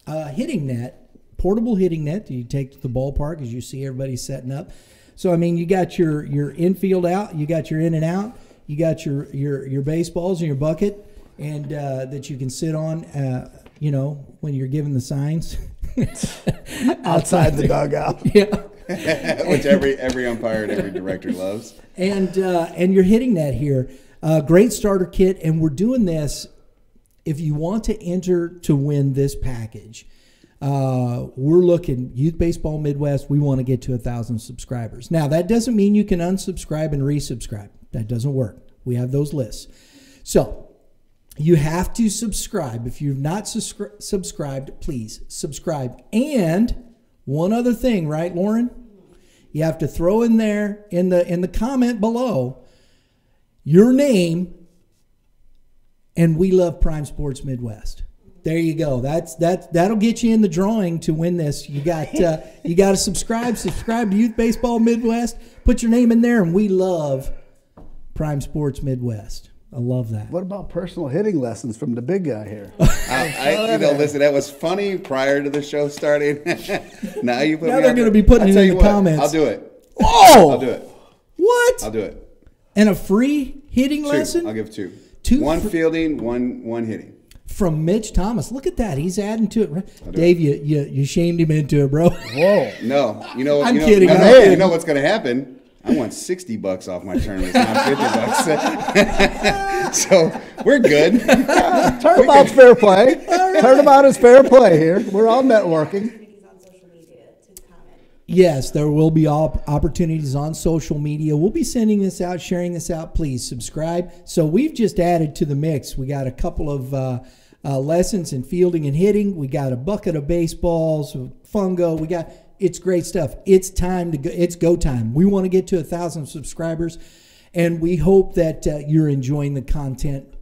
uh, hitting net, portable hitting net that you take to the ballpark as you see everybody setting up. So, I mean, you got your, your infield out, you got your in and out, you got your, your, your baseballs and your bucket and uh, that you can sit on, uh, you know, when you're giving the signs. outside, outside the dugout. Yeah. Which every every umpire and every director loves. And uh, and you're hitting that here. Uh, great starter kit, and we're doing this. If you want to enter to win this package, uh, we're looking Youth Baseball Midwest. We want to get to a thousand subscribers. Now that doesn't mean you can unsubscribe and resubscribe. That doesn't work. We have those lists, so you have to subscribe. If you've not subscri subscribed, please subscribe. And one other thing, right, Lauren? You have to throw in there in the in the comment below your name and we love Prime Sports Midwest. There you go. That's that that'll get you in the drawing to win this. You got uh, you got to subscribe, subscribe to Youth Baseball Midwest. Put your name in there and we love Prime Sports Midwest. I love that. What about personal hitting lessons from the big guy here? I, I, you know, listen, that was funny prior to the show starting. now you put now me they're going to be putting it in the what, comments. I'll do it. Oh, I'll do it. What? I'll do it. And a free hitting two. lesson? I'll give two. Two. One fielding, one one hitting. From Mitch Thomas. Look at that. He's adding to it. Dave, it. You, you you shamed him into it, bro. Whoa. No, you know. I'm you know, kidding. No, no, kidding. You know what's going to happen. I want sixty bucks off my tournament, not fifty bucks. So we're good. Turnabout's fair play. Right. Turnabout is fair play here. We're all networking. Yes, there will be op opportunities on social media. We'll be sending this out, sharing this out. Please subscribe. So we've just added to the mix. We got a couple of uh, uh, lessons in fielding and hitting. We got a bucket of baseballs, fungo. We got it's great stuff. It's time to go. It's go time. We want to get to a thousand subscribers, and we hope that uh, you're enjoying the content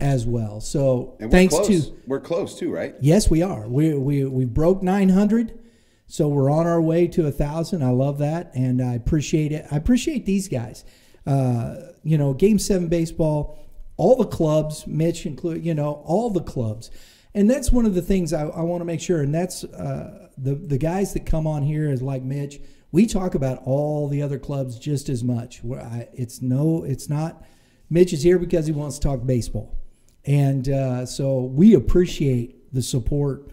as well. So thanks close. to we're close too, right? Yes, we are. We we we broke nine hundred, so we're on our way to a thousand. I love that, and I appreciate it. I appreciate these guys. Uh, you know, Game seven Baseball, all the clubs, Mitch included. You know, all the clubs. And that's one of the things I, I want to make sure, and that's uh, the, the guys that come on here is like Mitch. We talk about all the other clubs just as much. Where I, it's no, it's not. Mitch is here because he wants to talk baseball. And uh, so we appreciate the support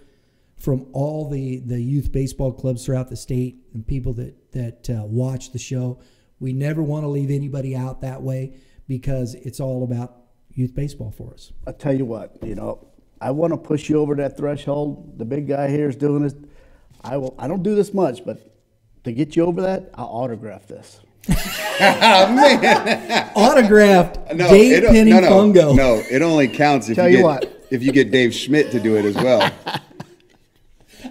from all the, the youth baseball clubs throughout the state and people that, that uh, watch the show. We never want to leave anybody out that way because it's all about youth baseball for us. I'll tell you what, you know. I want to push you over that threshold. The big guy here is doing this. I will. I don't do this much, but to get you over that, I'll autograph this. Man. Autographed. No, Dave it, Penny no, no, Fungo. No, it only counts if Tell you, you what. Get, if you get Dave Schmidt to do it as well.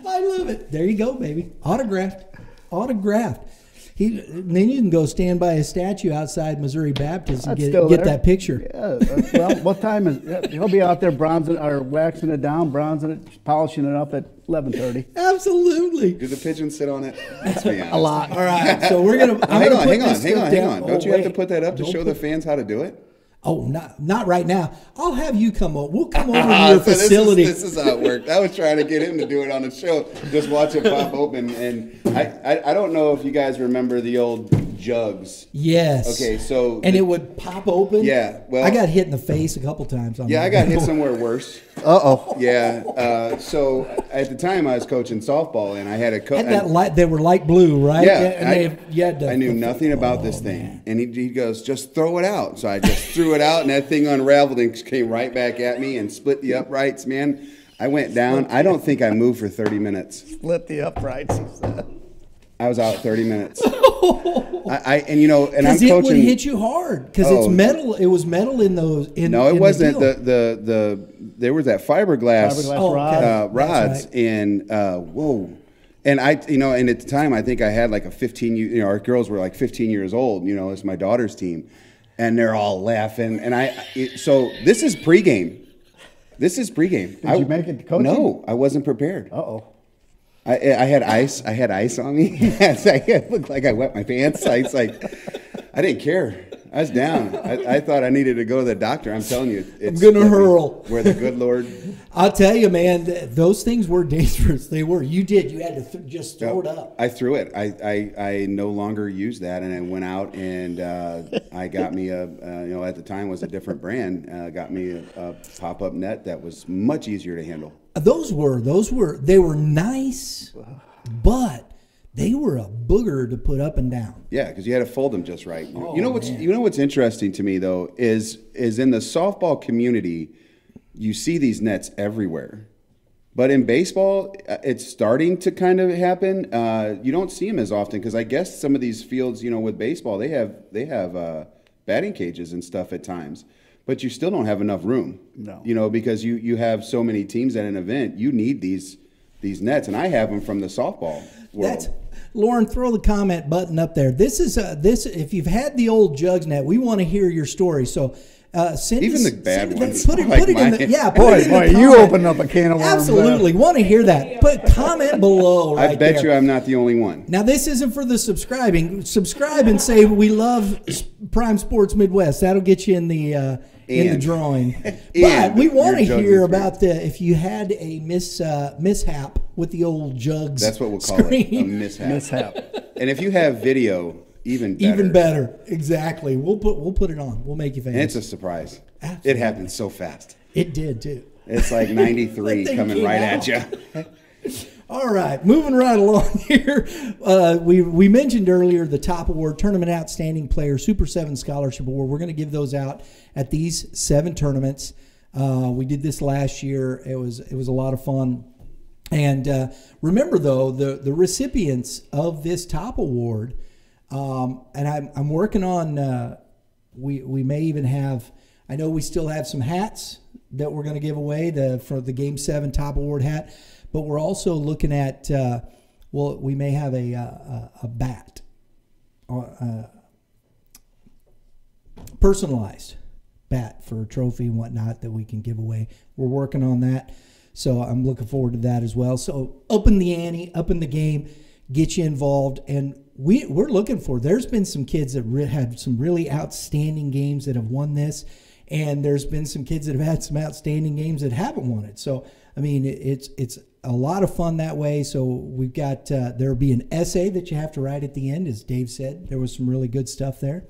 I love it. There you go, baby. Autographed. Autographed. He, then you can go stand by a statue outside Missouri Baptist and get, get that picture. Yeah. Well, what time is it? He'll be out there bronzing or waxing it down, bronzing it, polishing it up at eleven thirty. Absolutely. Do the pigeons sit on it? Let's be honest. A lot. All right. So we're going to. Hang on, hang on, hang on, hang on. Don't oh, you wait. have to put that up to Don't show the fans how to do it? Oh, not not right now. I'll have you come over. We'll come over to your so facility. This is, this is how it worked. I was trying to get him to do it on the show. Just watch it pop open. And I, I, I don't know if you guys remember the old jugs. Yes. Okay, so. And the, it would pop open? Yeah. Well, I got hit in the face a couple times. On yeah, I got hit somewhere worse. Uh-oh. Yeah. Uh, so at the time, I was coaching softball, and I had a coach. Had that light, they were light blue, right? Yeah. And I, they, you had to, I knew nothing about oh, this thing. Man. And he, he goes, just throw it out. So I just threw it it out, and that thing unraveled and came right back at me and split the uprights, man. I went down. I don't think I moved for thirty minutes. Split the uprights, he said. I was out thirty minutes. I, I and you know, and I'm coaching. Because it would hit you hard because oh. it's metal. It was metal in those. In, no, it in wasn't. The, the the the there was that fiberglass, fiberglass oh, rod. uh, rods, right. and uh, whoa. And I, you know, and at the time, I think I had like a fifteen. You know, our girls were like fifteen years old. You know, it's my daughter's team. And they're all laughing, and I. It, so this is pregame. This is pregame. Did I, you make it to coaching? No, I wasn't prepared. Uh oh. I I had ice. I had ice on me. Yes, I looked like I wet my pants. I was like, I didn't care. I was down. I, I thought I needed to go to the doctor. I'm telling you, it's I'm gonna hurl. Where the good Lord. I'll tell you, man. Th those things were dangerous. They were. You did. You had to th just throw it up. I threw it. I, I I no longer used that, and I went out and uh, I got me a uh, you know at the time was a different brand. Uh, got me a, a pop up net that was much easier to handle. Those were those were they were nice, but they were a booger to put up and down. Yeah, because you had to fold them just right. Oh, you know what's man. you know what's interesting to me though is is in the softball community. You see these nets everywhere, but in baseball, it's starting to kind of happen. Uh, you don't see them as often because I guess some of these fields, you know, with baseball, they have they have uh, batting cages and stuff at times, but you still don't have enough room. No, you know, because you you have so many teams at an event, you need these these nets, and I have them from the softball world. That's Lauren, throw the comment button up there. This is a, this. If you've had the old jugs net, we want to hear your story. So. Uh, send Even us, the bad send, ones. Put it, like put it in the, yeah, put boy, it in boy, the comment. You open up a can of worms. Absolutely. Want to hear that. Put comment below right I bet there. you I'm not the only one. Now, this isn't for the subscribing. Subscribe and say we love Prime Sports Midwest. That'll get you in the uh, in the drawing. But we want to hear about the if you had a mis, uh, mishap with the old jugs That's what we'll call screen. it, a mishap. mishap. And if you have video... Even better. Even better, exactly. We'll put we'll put it on. We'll make you famous. And it's a surprise. Absolutely. It happened so fast. It did too. It's like ninety-three coming right out. at you. All right, moving right along here. Uh, we we mentioned earlier the top award, Tournament Outstanding Player, Super Seven Scholarship Award. We're going to give those out at these seven tournaments. Uh, we did this last year. It was it was a lot of fun. And uh, remember though, the the recipients of this top award. Um, and I'm, I'm working on, uh, we, we may even have, I know we still have some hats that we're going to give away the, for the Game seven Top Award hat, but we're also looking at, uh, Well, we may have a, a, a bat uh, personalized bat for a trophy and whatnot that we can give away. We're working on that. So I'm looking forward to that as well. So up in the ante, up in the game, get you involved. And we, we're looking for, there's been some kids that re had some really outstanding games that have won this. And there's been some kids that have had some outstanding games that haven't won it. So, I mean, it's, it's a lot of fun that way. So we've got, uh, there'll be an essay that you have to write at the end. As Dave said, there was some really good stuff there.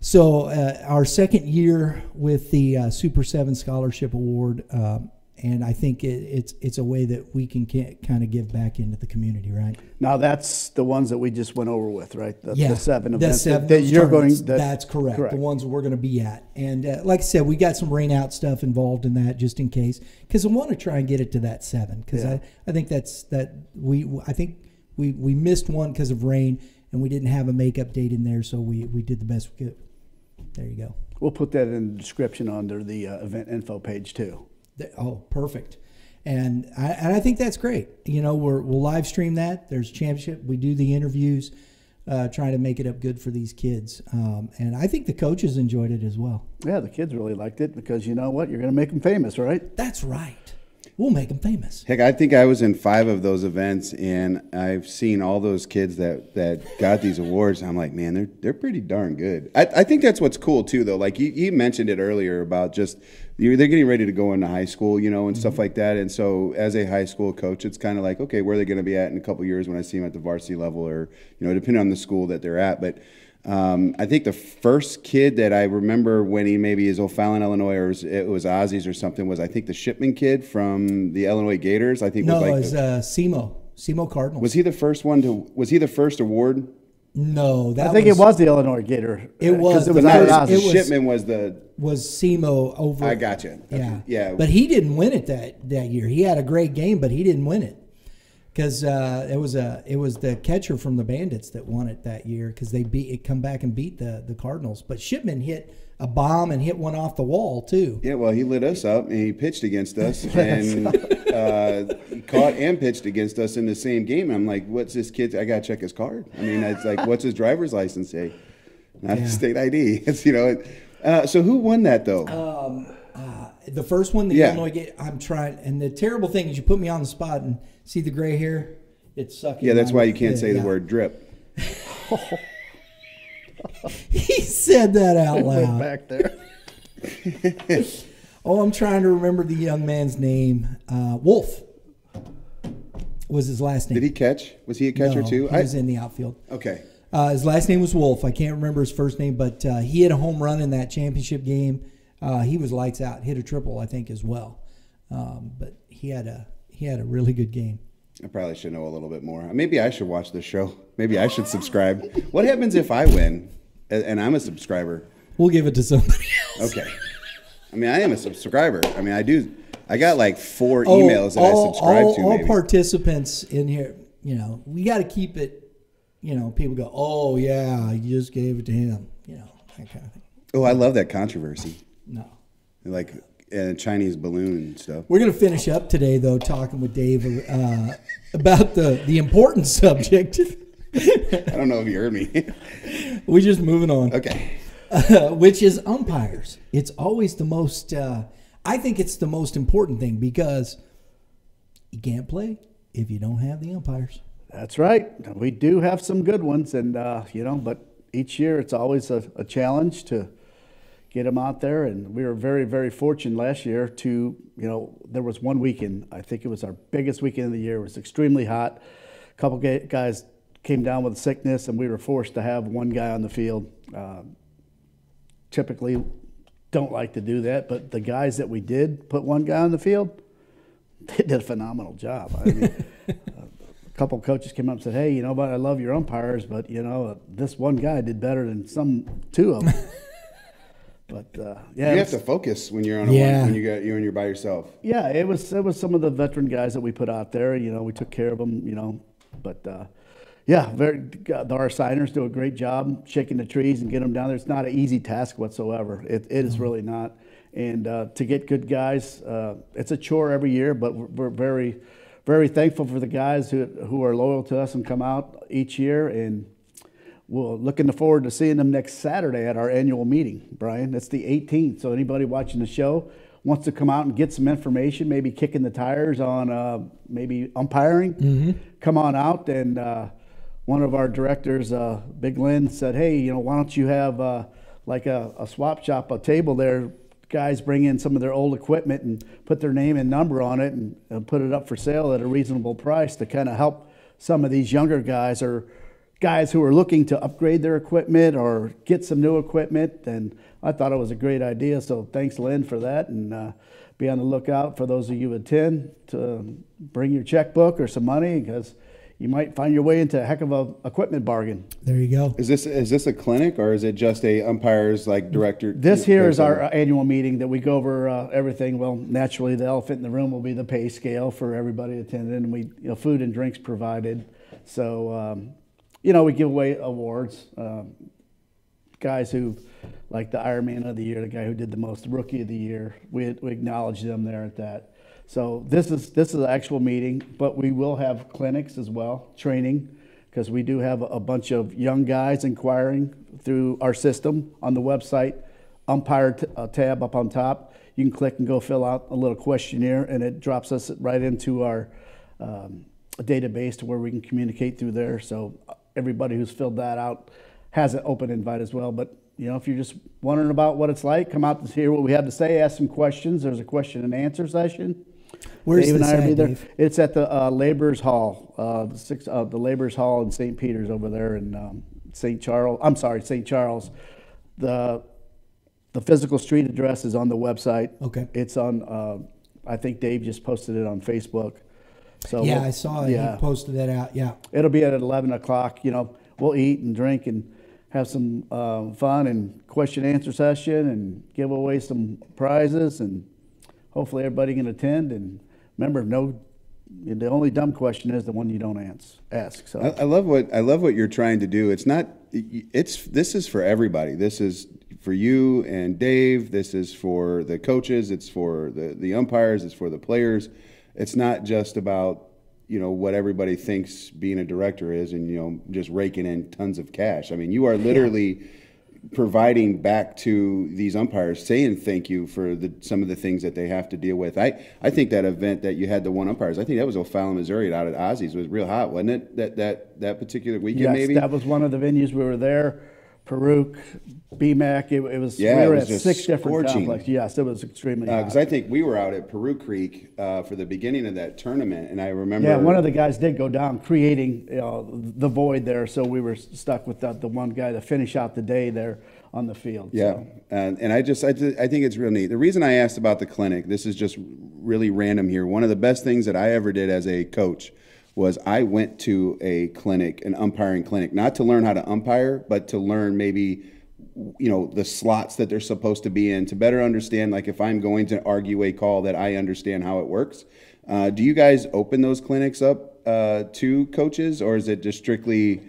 So uh, our second year with the uh, Super Seven Scholarship Award, um, and I think it, it's it's a way that we can kind of give back into the community, right? Now that's the ones that we just went over with, right? The, yeah, the seven events the seven that, that you're going. That, that's correct, correct. The ones we're going to be at, and uh, like I said, we got some rain out stuff involved in that, just in case, because I want to try and get it to that seven, because yeah. I I think that's that we I think we we missed one because of rain, and we didn't have a makeup date in there, so we we did the best we could. There you go. We'll put that in the description under the uh, event info page too. Oh, perfect. And I, and I think that's great. You know, we're, we'll live stream that. There's championship. We do the interviews, uh, trying to make it up good for these kids. Um, and I think the coaches enjoyed it as well. Yeah, the kids really liked it because you know what? You're going to make them famous, right? That's right. We'll make them famous. Heck, I think I was in five of those events, and I've seen all those kids that, that got these awards. I'm like, man, they're they're pretty darn good. I, I think that's what's cool, too, though. Like, you, you mentioned it earlier about just they're getting ready to go into high school, you know, and mm-hmm. stuff like that. And so as a high school coach, it's kind of like, okay, where are they going to be at in a couple of years when I see them at the varsity level or, you know, depending on the school that they're at. But Um, I think the first kid that I remember when he maybe is O'Fallon, Illinois, or it was Ozzie's or something, was I think the Shipman kid from the Illinois Gators. I think no, was like it was uh, SEMO, SEMO Cardinals. Was he the first one to? Was he the first award? No, that I think was, it was the Illinois Gator. It was. It was, not, it was Shipman was the was SEMO over. I got you. Okay. Yeah, yeah. But he didn't win it that that year. He had a great game, but he didn't win it. Because uh, it was a it was the catcher from the Bandits that won it that year because they beat it come back and beat the the Cardinals. But Shipman hit a bomb and hit one off the wall too. Yeah, well, he lit us up and he pitched against us and uh, caught and pitched against us in the same game. I'm like, what's this kid's? I gotta check his card. I mean, it's like, what's his driver's license say? Not yeah. state I D. It's you know. Uh, so who won that though? Um, uh, the first one, the yeah. Illinois Gate. I'm trying, and the terrible thing is you put me on the spot and. See the gray hair? It's sucking. Yeah, that's why you can't it, say yeah. the word drip. Oh. He said that out loud. Back there. Oh, I'm trying to remember the young man's name. Uh, Wolf was his last name. Did he catch? Was he a catcher no, too? He I was in the outfield. Okay. Uh, his last name was Wolf. I can't remember his first name, but uh, he hit a home run in that championship game. Uh, he was lights out. Hit a triple, I think, as well. Um, but he had a... He had a really good game. I probably should know a little bit more. Maybe I should watch this show. Maybe I should subscribe. What happens if I win and I'm a subscriber? We'll give it to somebody else. Okay. I mean, I am a subscriber. I mean, I do. I got like four oh, emails that all, I subscribe all, to. All maybe. Participants in here, you know, we got to keep it, you know, people go, oh, yeah, you just gave it to him, you know, that kind of thing. Oh, I love that controversy. No. Like, and Chinese balloon and stuff. We're going to finish up today, though, talking with Dave uh, about the, the important subject. I don't know if you heard me. We're just moving on. Okay. Uh, which is umpires. It's always the most, uh, I think it's the most important thing because you can't play if you don't have the umpires. That's right. We do have some good ones, and uh, you know, but each year it's always a, a challenge to get them out there, and we were very, very fortunate last year to, you know, there was one weekend, I think it was our biggest weekend of the year, it was extremely hot. A couple guys came down with sickness, and we were forced to have one guy on the field. Uh, typically don't like to do that, but the guys that we did put one guy on the field, they did a phenomenal job. I mean, a couple coaches came up and said, hey, you know what, I love your umpires, but, you know, this one guy did better than some two of them. But uh, yeah, you have to focus when you're on a yeah. one when you got you and you're by yourself. Yeah, it was it was some of the veteran guys that we put out there. You know, we took care of them. You know, but uh, yeah, very, uh, our signers do a great job shaking the trees and getting them down there. It's not an easy task whatsoever. It it is really not. And uh, to get good guys, uh, it's a chore every year. But we're, we're very very thankful for the guys who, who are loyal to us and come out each year, and we're looking forward to seeing them next Saturday at our annual meeting, Brian. That's the eighteenth, so anybody watching the show wants to come out and get some information, maybe kicking the tires on uh, maybe umpiring, mm-hmm. come on out. And uh, one of our directors, uh, Big Lynn, said, hey, you know, why don't you have uh, like a, a swap shop, a table there, guys bring in some of their old equipment and put their name and number on it and, and put it up for sale at a reasonable price to kind of help some of these younger guys or guys who are looking to upgrade their equipment or get some new equipment. And I thought it was a great idea, so thanks, Lynn, for that. And uh, be on the lookout for those of you who attend to bring your checkbook or some money, because you might find your way into a heck of a equipment bargain. There you go. Is this is this a clinic, or is it just a umpires like director? This here is our annual meeting that we go over uh, everything. Well, naturally, the elephant in the room will be the pay scale for everybody attending, and we, you know, food and drinks provided. So, um, you know, we give away awards. Um, guys who, like the Ironman of the year, the guy who did the most, the Rookie of the year, we we acknowledge them there at that. So this is this is an actual meeting, but we will have clinics as well, training, because we do have a bunch of young guys inquiring through our system on the website, umpire t uh, tab up on top. You can click and go fill out a little questionnaire, and it drops us right into our um, database to where we can communicate through there. So everybody who's filled that out has an open invite as well. But you know, if you're just wondering about what it's like, come out to hear what we have to say, ask some questions. There's a question and answer session. Where's Dave and I will be there. It's at the uh, Laborers Hall, uh, the, six, uh, the Laborers Hall in Saint Peter's over there in um, Saint Charles. I'm sorry, Saint Charles. The the physical street address is on the website. Okay. It's on. Uh, I think Dave just posted it on Facebook. So yeah, we'll, I saw it. Yeah. He posted that out. Yeah. It'll be at eleven o'clock. You know, we'll eat and drink and have some uh, fun and question and answer session and give away some prizes, and hopefully everybody can attend. And remember, no, the only dumb question is the one you don't ans ask. So I, I love what I love what you're trying to do. It's not. It's this is for everybody. This is for you and Dave. This is for the coaches. It's for the the umpires. It's for the players. It's not just about, you know, what everybody thinks being a director is, and you know, just raking in tons of cash. I mean, you are literally. Yeah. Providing back to these umpires, saying thank you for the, some of the things that they have to deal with. I, I think that event that you had, the one umpires, I think that was O'Fallon, Missouri, out at Ozzie's. It was real hot, wasn't it, that, that, that particular weekend? Yes, maybe? That was one of the venues we were there. Peruke, B M A C, it, it was, yeah, we were it was at six different scorching. Complexes. Yes, it was extremely hot. Because uh, I think we were out at Peruke Creek uh, for the beginning of that tournament, and I remember... Yeah, one of the guys did go down, creating you know, the void there, so we were stuck with the, the one guy to finish out the day there on the field. Yeah, so. and, and I just, I, th I think it's real neat. The reason I asked about the clinic, this is just really random here, one of the best things that I ever did as a coach was I went to a clinic, an umpiring clinic, not to learn how to umpire, but to learn maybe, you know, the slots that they're supposed to be in, to better understand, like if I'm going to argue a call, that I understand how it works. Uh, do you guys open those clinics up uh, to coaches, or is it just strictly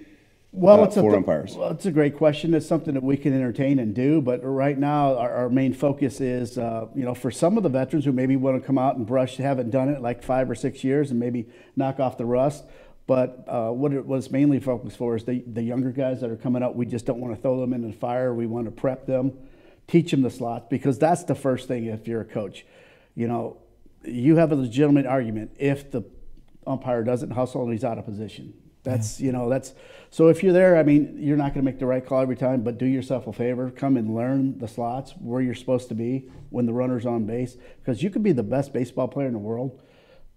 well, uh, it's for a umpires? Well, it's a great question. It's something that we can entertain and do, but right now our, our main focus is, uh, you know, for some of the veterans who maybe want to come out and brush, haven't done it like five or six years and maybe knock off the rust. But uh, what it was mainly focused for is the, the younger guys that are coming up. We just don't want to throw them in the fire. We want to prep them, teach them the slots, because that's the first thing if you're a coach. You know, you have a legitimate argument if the umpire doesn't hustle and he's out of position. That's, you know, that's, so if you're there, I mean, you're not going to make the right call every time, but do yourself a favor, come and learn the slots where you're supposed to be when the runner's on base, because you could be the best baseball player in the world,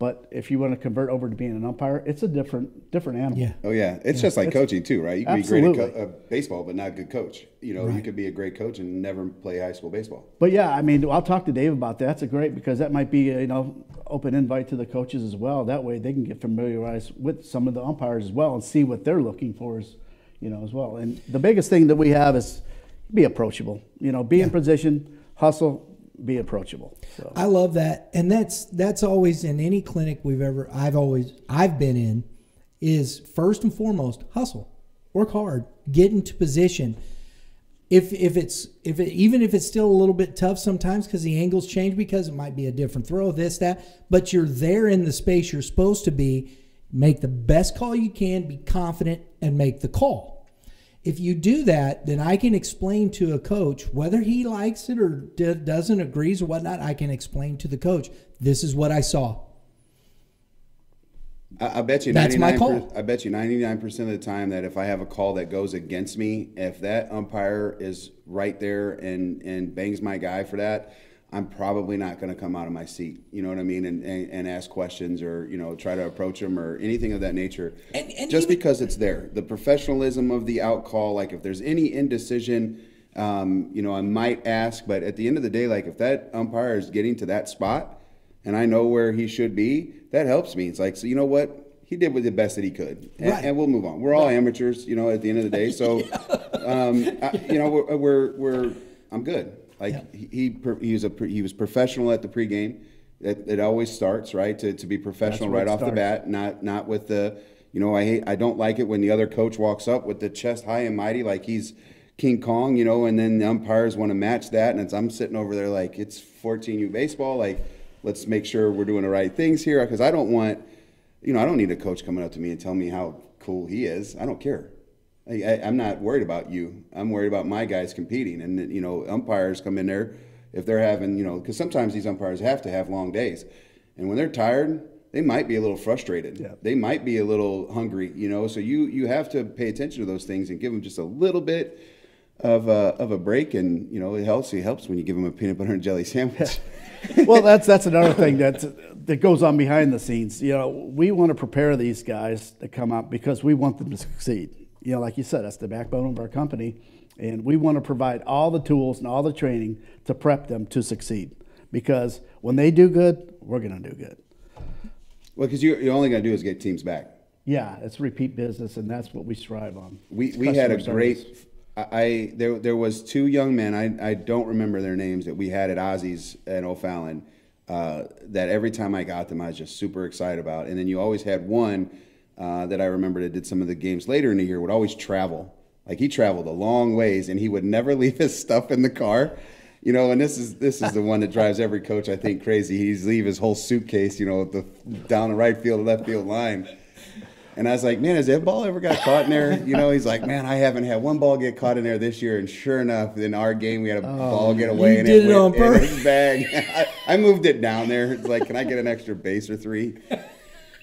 but if you want to convert over to being an umpire, it's a different, different animal. Yeah. Oh yeah. It's yeah. just like it's, coaching too, right? You can absolutely. be great at co baseball, but not a good coach. You know, right. you could be a great coach and never play high school baseball. But yeah, I mean, I'll talk to Dave about that. That's a great, because that might be, you know, open invite to the coaches as well. That way they can get familiarized with some of the umpires as well and see what they're looking for as, you know, as well. And the biggest thing that we have is be approachable, you know, be yeah. in position, hustle, be approachable. So. I love that. And that's, that's always in any clinic we've ever, I've always, I've been in, is first and foremost, hustle, work hard, get into position. if if it's if it, even if it's still a little bit tough sometimes because the angles change, because it might be a different throw, this, that, but you're there in the space you're supposed to be. Make the best call you can, be confident, and make the call. If you do that, then I can explain to a coach, whether he likes it or doesn't, agrees or whatnot, I can explain to the coach, this is what I saw. I bet you that's my call. I bet you ninety-nine percent of the time that if I have a call that goes against me, if that umpire is right there and, and bangs my guy for that, I'm probably not going to come out of my seat, you know what I mean, and, and, and ask questions or, you know, try to approach them or anything of that nature. And, and just even, because it's there. The professionalism of the out call, like if there's any indecision, um, you know, I might ask, but at the end of the day, like if that umpire is getting to that spot and I know where he should be, that helps me. It's like, so you know what? He did with the best that he could, and, right. and we'll move on. We're all amateurs, you know, at the end of the day. So, um, I, you know, we're, we're, we're I'm good. Like yeah. he he was a he was professional at the pregame. It, it always starts right to, to be professional right off starts. the bat. Not not with the you know I hate I don't like it when the other coach walks up with the chest high and mighty like he's King Kong, you know. And then the umpires want to match that, and it's, I'm sitting over there like it's fourteen U baseball. Like let's make sure we're doing the right things here, because I don't want you know I don't need a coach coming up to me and telling me how cool he is. I don't care. I, I'm not worried about you. I'm worried about my guys competing. And, you know, umpires come in there if they're having, you know, because sometimes these umpires have to have long days. And when they're tired, they might be a little frustrated. Yeah. They might be a little hungry, you know. So you you have to pay attention to those things and give them just a little bit of a, of a break. And, you know, it helps, it helps when you give them a peanut butter and jelly sandwich. Well, that's that's another thing that's, that goes on behind the scenes. You know, we want to prepare these guys to come out because we want them to succeed. You know, like you said, that's the backbone of our company, and we want to provide all the tools and all the training to prep them to succeed, because when they do good, we're going to do good. Well, because you're, you're only going to do is get teams back. Yeah, it's repeat business, and that's what we strive on. We, we had a service. great I, I there there was two young men, I, I don't remember their names, that we had at Ozzie's and O'Fallon uh, that every time I got them I was just super excited about. And then you always had one Uh, that I remember that did some of the games later in the year would always travel. Like he traveled a long ways and he would never leave his stuff in the car, you know. And this is this is the one that drives every coach, I think, crazy. He's leave his whole suitcase, you know, the, down the right field, left field line. And I was like, man, has that ball ever got caught in there? You know, he's like, man, I haven't had one ball get caught in there this year. And sure enough, in our game, we had a oh, ball get away and it, it went in his bag. I, I moved it down there. It's like, can I get an extra base or three?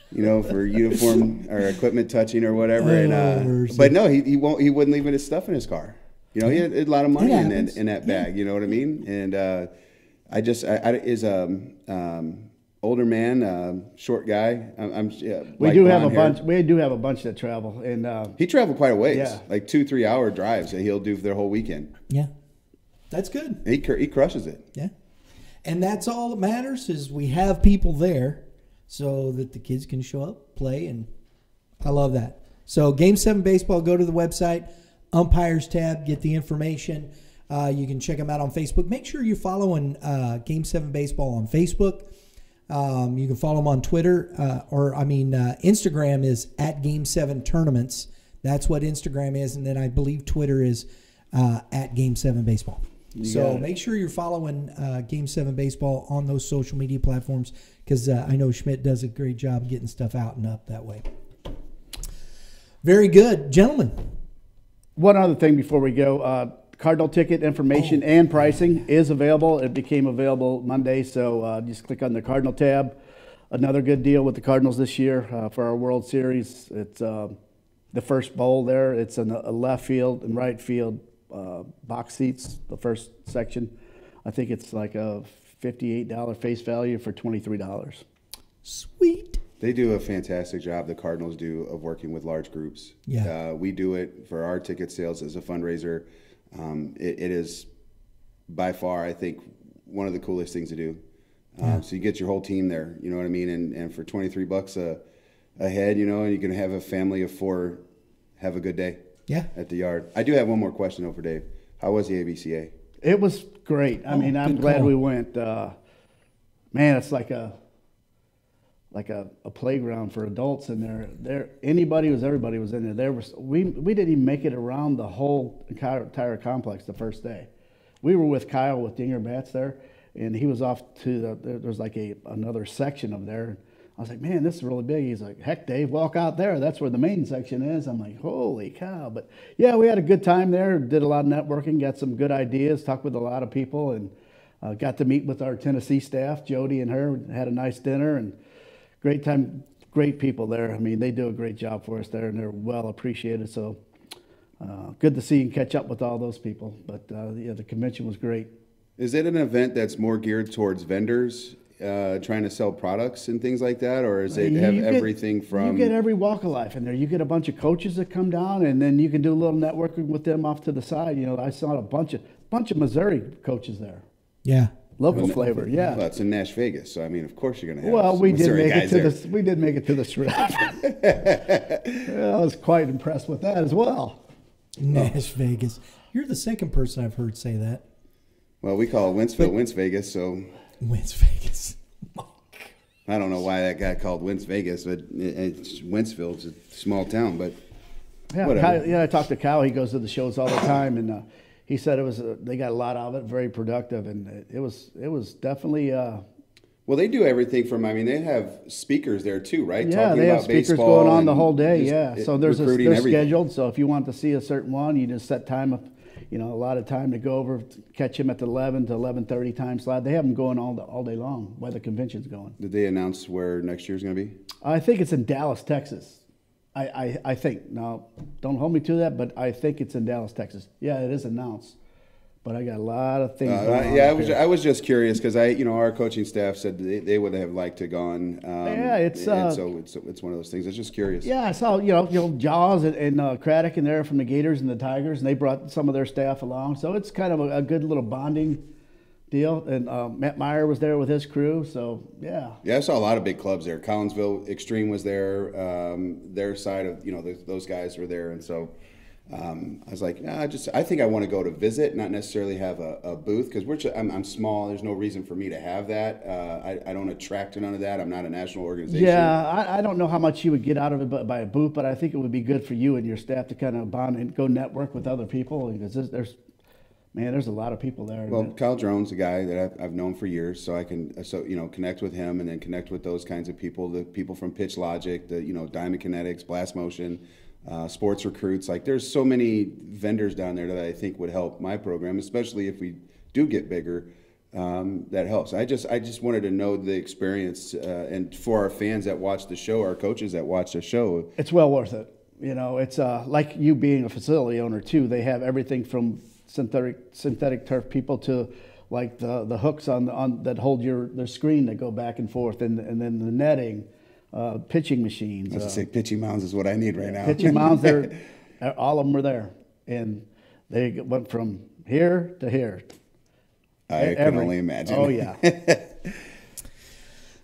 You know, for uniform or equipment touching or whatever. And uh, but no, he he won't he wouldn't leave his stuff in his car. You know, he had a lot of money in, in, in that bag. Yeah. You know what I mean? And uh, I just I, I is um um older man, uh, short guy. I'm, I'm yeah, we do have a hair. bunch. We do have a bunch that travel, and uh, he traveled quite a ways. Yeah. Like two three hour drives that he'll do for their whole weekend. Yeah, that's good. He he crushes it. Yeah, and that's all that matters is we have people there, so that the kids can show up, play, and I love that. So Game seven Baseball, go to the website, Umpires tab, get the information. Uh, you can check them out on Facebook. Make sure you're following uh, Game seven Baseball on Facebook. Um, you can follow them on Twitter, uh, or I mean uh, Instagram is at Game seven Tournaments. That's what Instagram is, and then I believe Twitter is uh, at Game seven Baseball. You so make sure you're following uh, Game seven Baseball on those social media platforms, because uh, I know Schmidt does a great job getting stuff out and up that way. Very good. Gentlemen. One other thing before we go. Uh, Cardinal ticket information oh. and pricing is available. It became available Monday, so uh, just click on the Cardinal tab. Another good deal with the Cardinals this year uh, for our World Series. It's uh, the first bowl there. It's in a left field and right field. Uh, box seats, the first section. I think it's like a fifty-eight dollar face value for twenty-three dollars. Sweet. They do a fantastic job, the Cardinals do, of working with large groups. Yeah. Uh, we do it for our ticket sales as a fundraiser. Um, it, it is by far, I think, one of the coolest things to do. Um, yeah. So you get your whole team there, you know what I mean? And, and for twenty-three bucks a, a head, you know, and you can have a family of four have a good day. Yeah, at the yard. I do have one more question though for Dave. How was the A B C A? It was great. I oh, mean, I'm glad call. we went. Uh, man, it's like a like a, a playground for adults in there. There, anybody was everybody was in there. There was we we didn't even make it around the whole entire complex the first day. We were with Kyle with Dinger Bats there, and he was off to the, there was like a another section of there. I was like, man, this is really big. He's like, heck, Dave, walk out there. That's where the main section is. I'm like, holy cow. But yeah, we had a good time there. Did a lot of networking, got some good ideas, talked with a lot of people, and uh, got to meet with our Tennessee staff, Jody and her. Had a nice dinner and great time. Great people there. I mean, they do a great job for us there, and they're well appreciated. So uh, good to see and catch up with all those people. But uh, yeah, the convention was great. Is it an event that's more geared towards vendors? Uh, trying to sell products and things like that, or is it have you get, everything from? You get every walk of life in there. You get a bunch of coaches that come down, and then you can do a little networking with them off to the side. You know, I saw a bunch of bunch of Missouri coaches there. Yeah, local well, flavor. Yeah, well, it's in Nash Vegas, so I mean, of course you're gonna have. Well, we Missouri did make it to there. the we did make it to the strip. Well, I was quite impressed with that as well. Nash oh. Vegas, you're the second person I've heard say that. Well, we call it Winsville, Wins Vegas, so. Wentz Vegas. I don't know why that guy called Wentz Vegas, but it's Wentzville's a small town. But yeah, Kyle, yeah, I talked to Kyle. He goes to the shows all the time, and uh, he said it was uh, they got a lot out of it, very productive, and it, it was it was definitely. Uh, well, they do everything from. I mean, they have speakers there too, right? Yeah, Talking they about have speakers going on the whole day. Yeah, so there's a, they're everything. scheduled. So if you want to see a certain one, you just set time up. You know, a lot of time to go over, catch him at the eleven to eleven thirty time slot. They have him going all the, all day long while the convention's going. Did they announce where next year's going to be? I think it's in Dallas, Texas. I, I, I think. Now, don't hold me to that, but I think it's in Dallas, Texas. Yeah, it is announced. But I got a lot of things uh, going I, yeah, on I was here. I was just curious because I, you know, our coaching staff said they, they would have liked to gone. Um, yeah, it's uh, and so it's it's one of those things. I was just curious. Yeah, I saw you know, you know Jaws and, and uh, Craddock in there from the Gators and the Tigers, and they brought some of their staff along. So it's kind of a, a good little bonding deal. And uh, Matt Meyer was there with his crew. So yeah. Yeah, I saw a lot of big clubs there. Collinsville Extreme was there. Um, their side of you know the, those guys were there, and so. Um, I was like, nah, I just I think I want to go to visit, not necessarily have a, a booth because we're I'm, I'm small. There's no reason for me to have that. Uh, I, I don't attract to none of that. I'm not a national organization. Yeah, I, I don't know how much you would get out of it by a booth, but I think it would be good for you and your staff to kind of bond and go network with other people because there's, there's man, there's a lot of people there. Well, Kyle Drone's a guy that I've, I've known for years, so I can so you know connect with him and then connect with those kinds of people, the people from Pitch Logic, the you know Diamond Kinetics, Blast Motion. Uh, sports recruits, like there's so many vendors down there that I think would help my program, especially if we do get bigger. Um, that helps. I just I just wanted to know the experience, uh, and for our fans that watch the show, our coaches that watch the show, it's well worth it. You know, it's uh, like you being a facility owner too. They have everything from synthetic synthetic turf people to like the the hooks on on that hold your their screen that go back and forth, and and then the netting. Uh, pitching machines. I was uh, going to say pitching mounds is what I need right now. Pitching mounds, they're, all of them were there. And they went from here to here. I Every, can only imagine. Oh, yeah.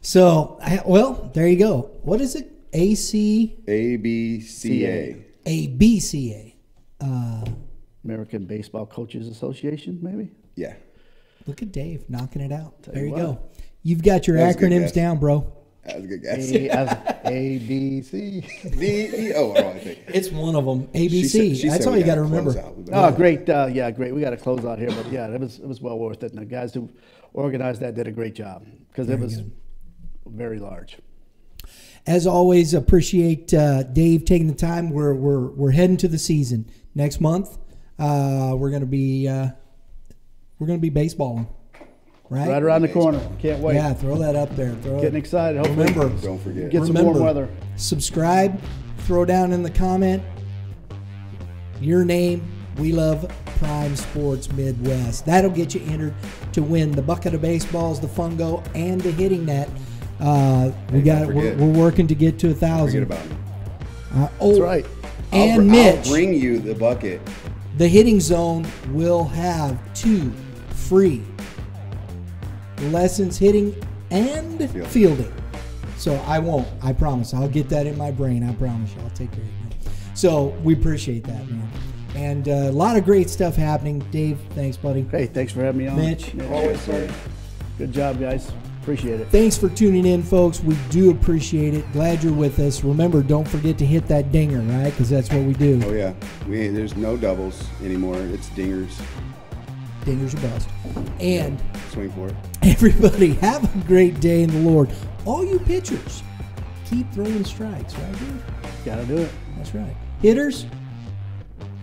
So, well, there you go. what is it? A C? A B C A. A B C A. Uh, American Baseball Coaches Association, maybe? Yeah. Look at Dave knocking it out. Tell there you, you go. You've got your That's acronyms down, bro. That was a good guess. A, a B C D E O. I think it's one of them. A B C. She said, she That's all you got to remember. Oh, great! Uh, yeah, great. We got to close out here, but yeah, it was it was well worth it. And the guys who organized that did a great job because it was good. Very large. As always, appreciate uh, Dave taking the time. We're we're we're heading to the season next month. Uh, we're gonna be uh, we're gonna be baseballing. Right? right around the corner. Can't wait. Yeah, throw that up there. Throw Getting it. excited. Hopefully. Remember, don't forget. Get Remember, some warm weather. Subscribe. Throw down in the comment your name. We love Prime Sports Midwest. That'll get you entered to win the bucket of baseballs, the fungo, and the hitting net. Uh, we hey, got. We're, we're working to get to a thousand. Forget about it. Uh, oh, That's right. And I'll, Mitch, I'll bring you the bucket. The hitting zone will have two free. Lessons hitting and fielding. fielding. So I won't. I promise. I'll get that in my brain. I promise you. I'll take care of it. So we appreciate that, man. And a uh, lot of great stuff happening. Dave, thanks, buddy. Hey, thanks for having me on. Mitch. Always, sir. Good job, guys. Appreciate it. Thanks for tuning in, folks. We do appreciate it. Glad you're with us. Remember, don't forget to hit that dinger, right? Because that's what we do. Oh, yeah. We There's no doubles anymore. It's dingers. Dingers are best. And swing for it. Everybody, have a great day in the Lord. All you pitchers, keep throwing strikes, right here. Got to do it. That's right. Hitters?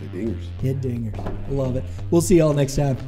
Hit dingers. Hit dingers. Love it. We'll see y'all next time.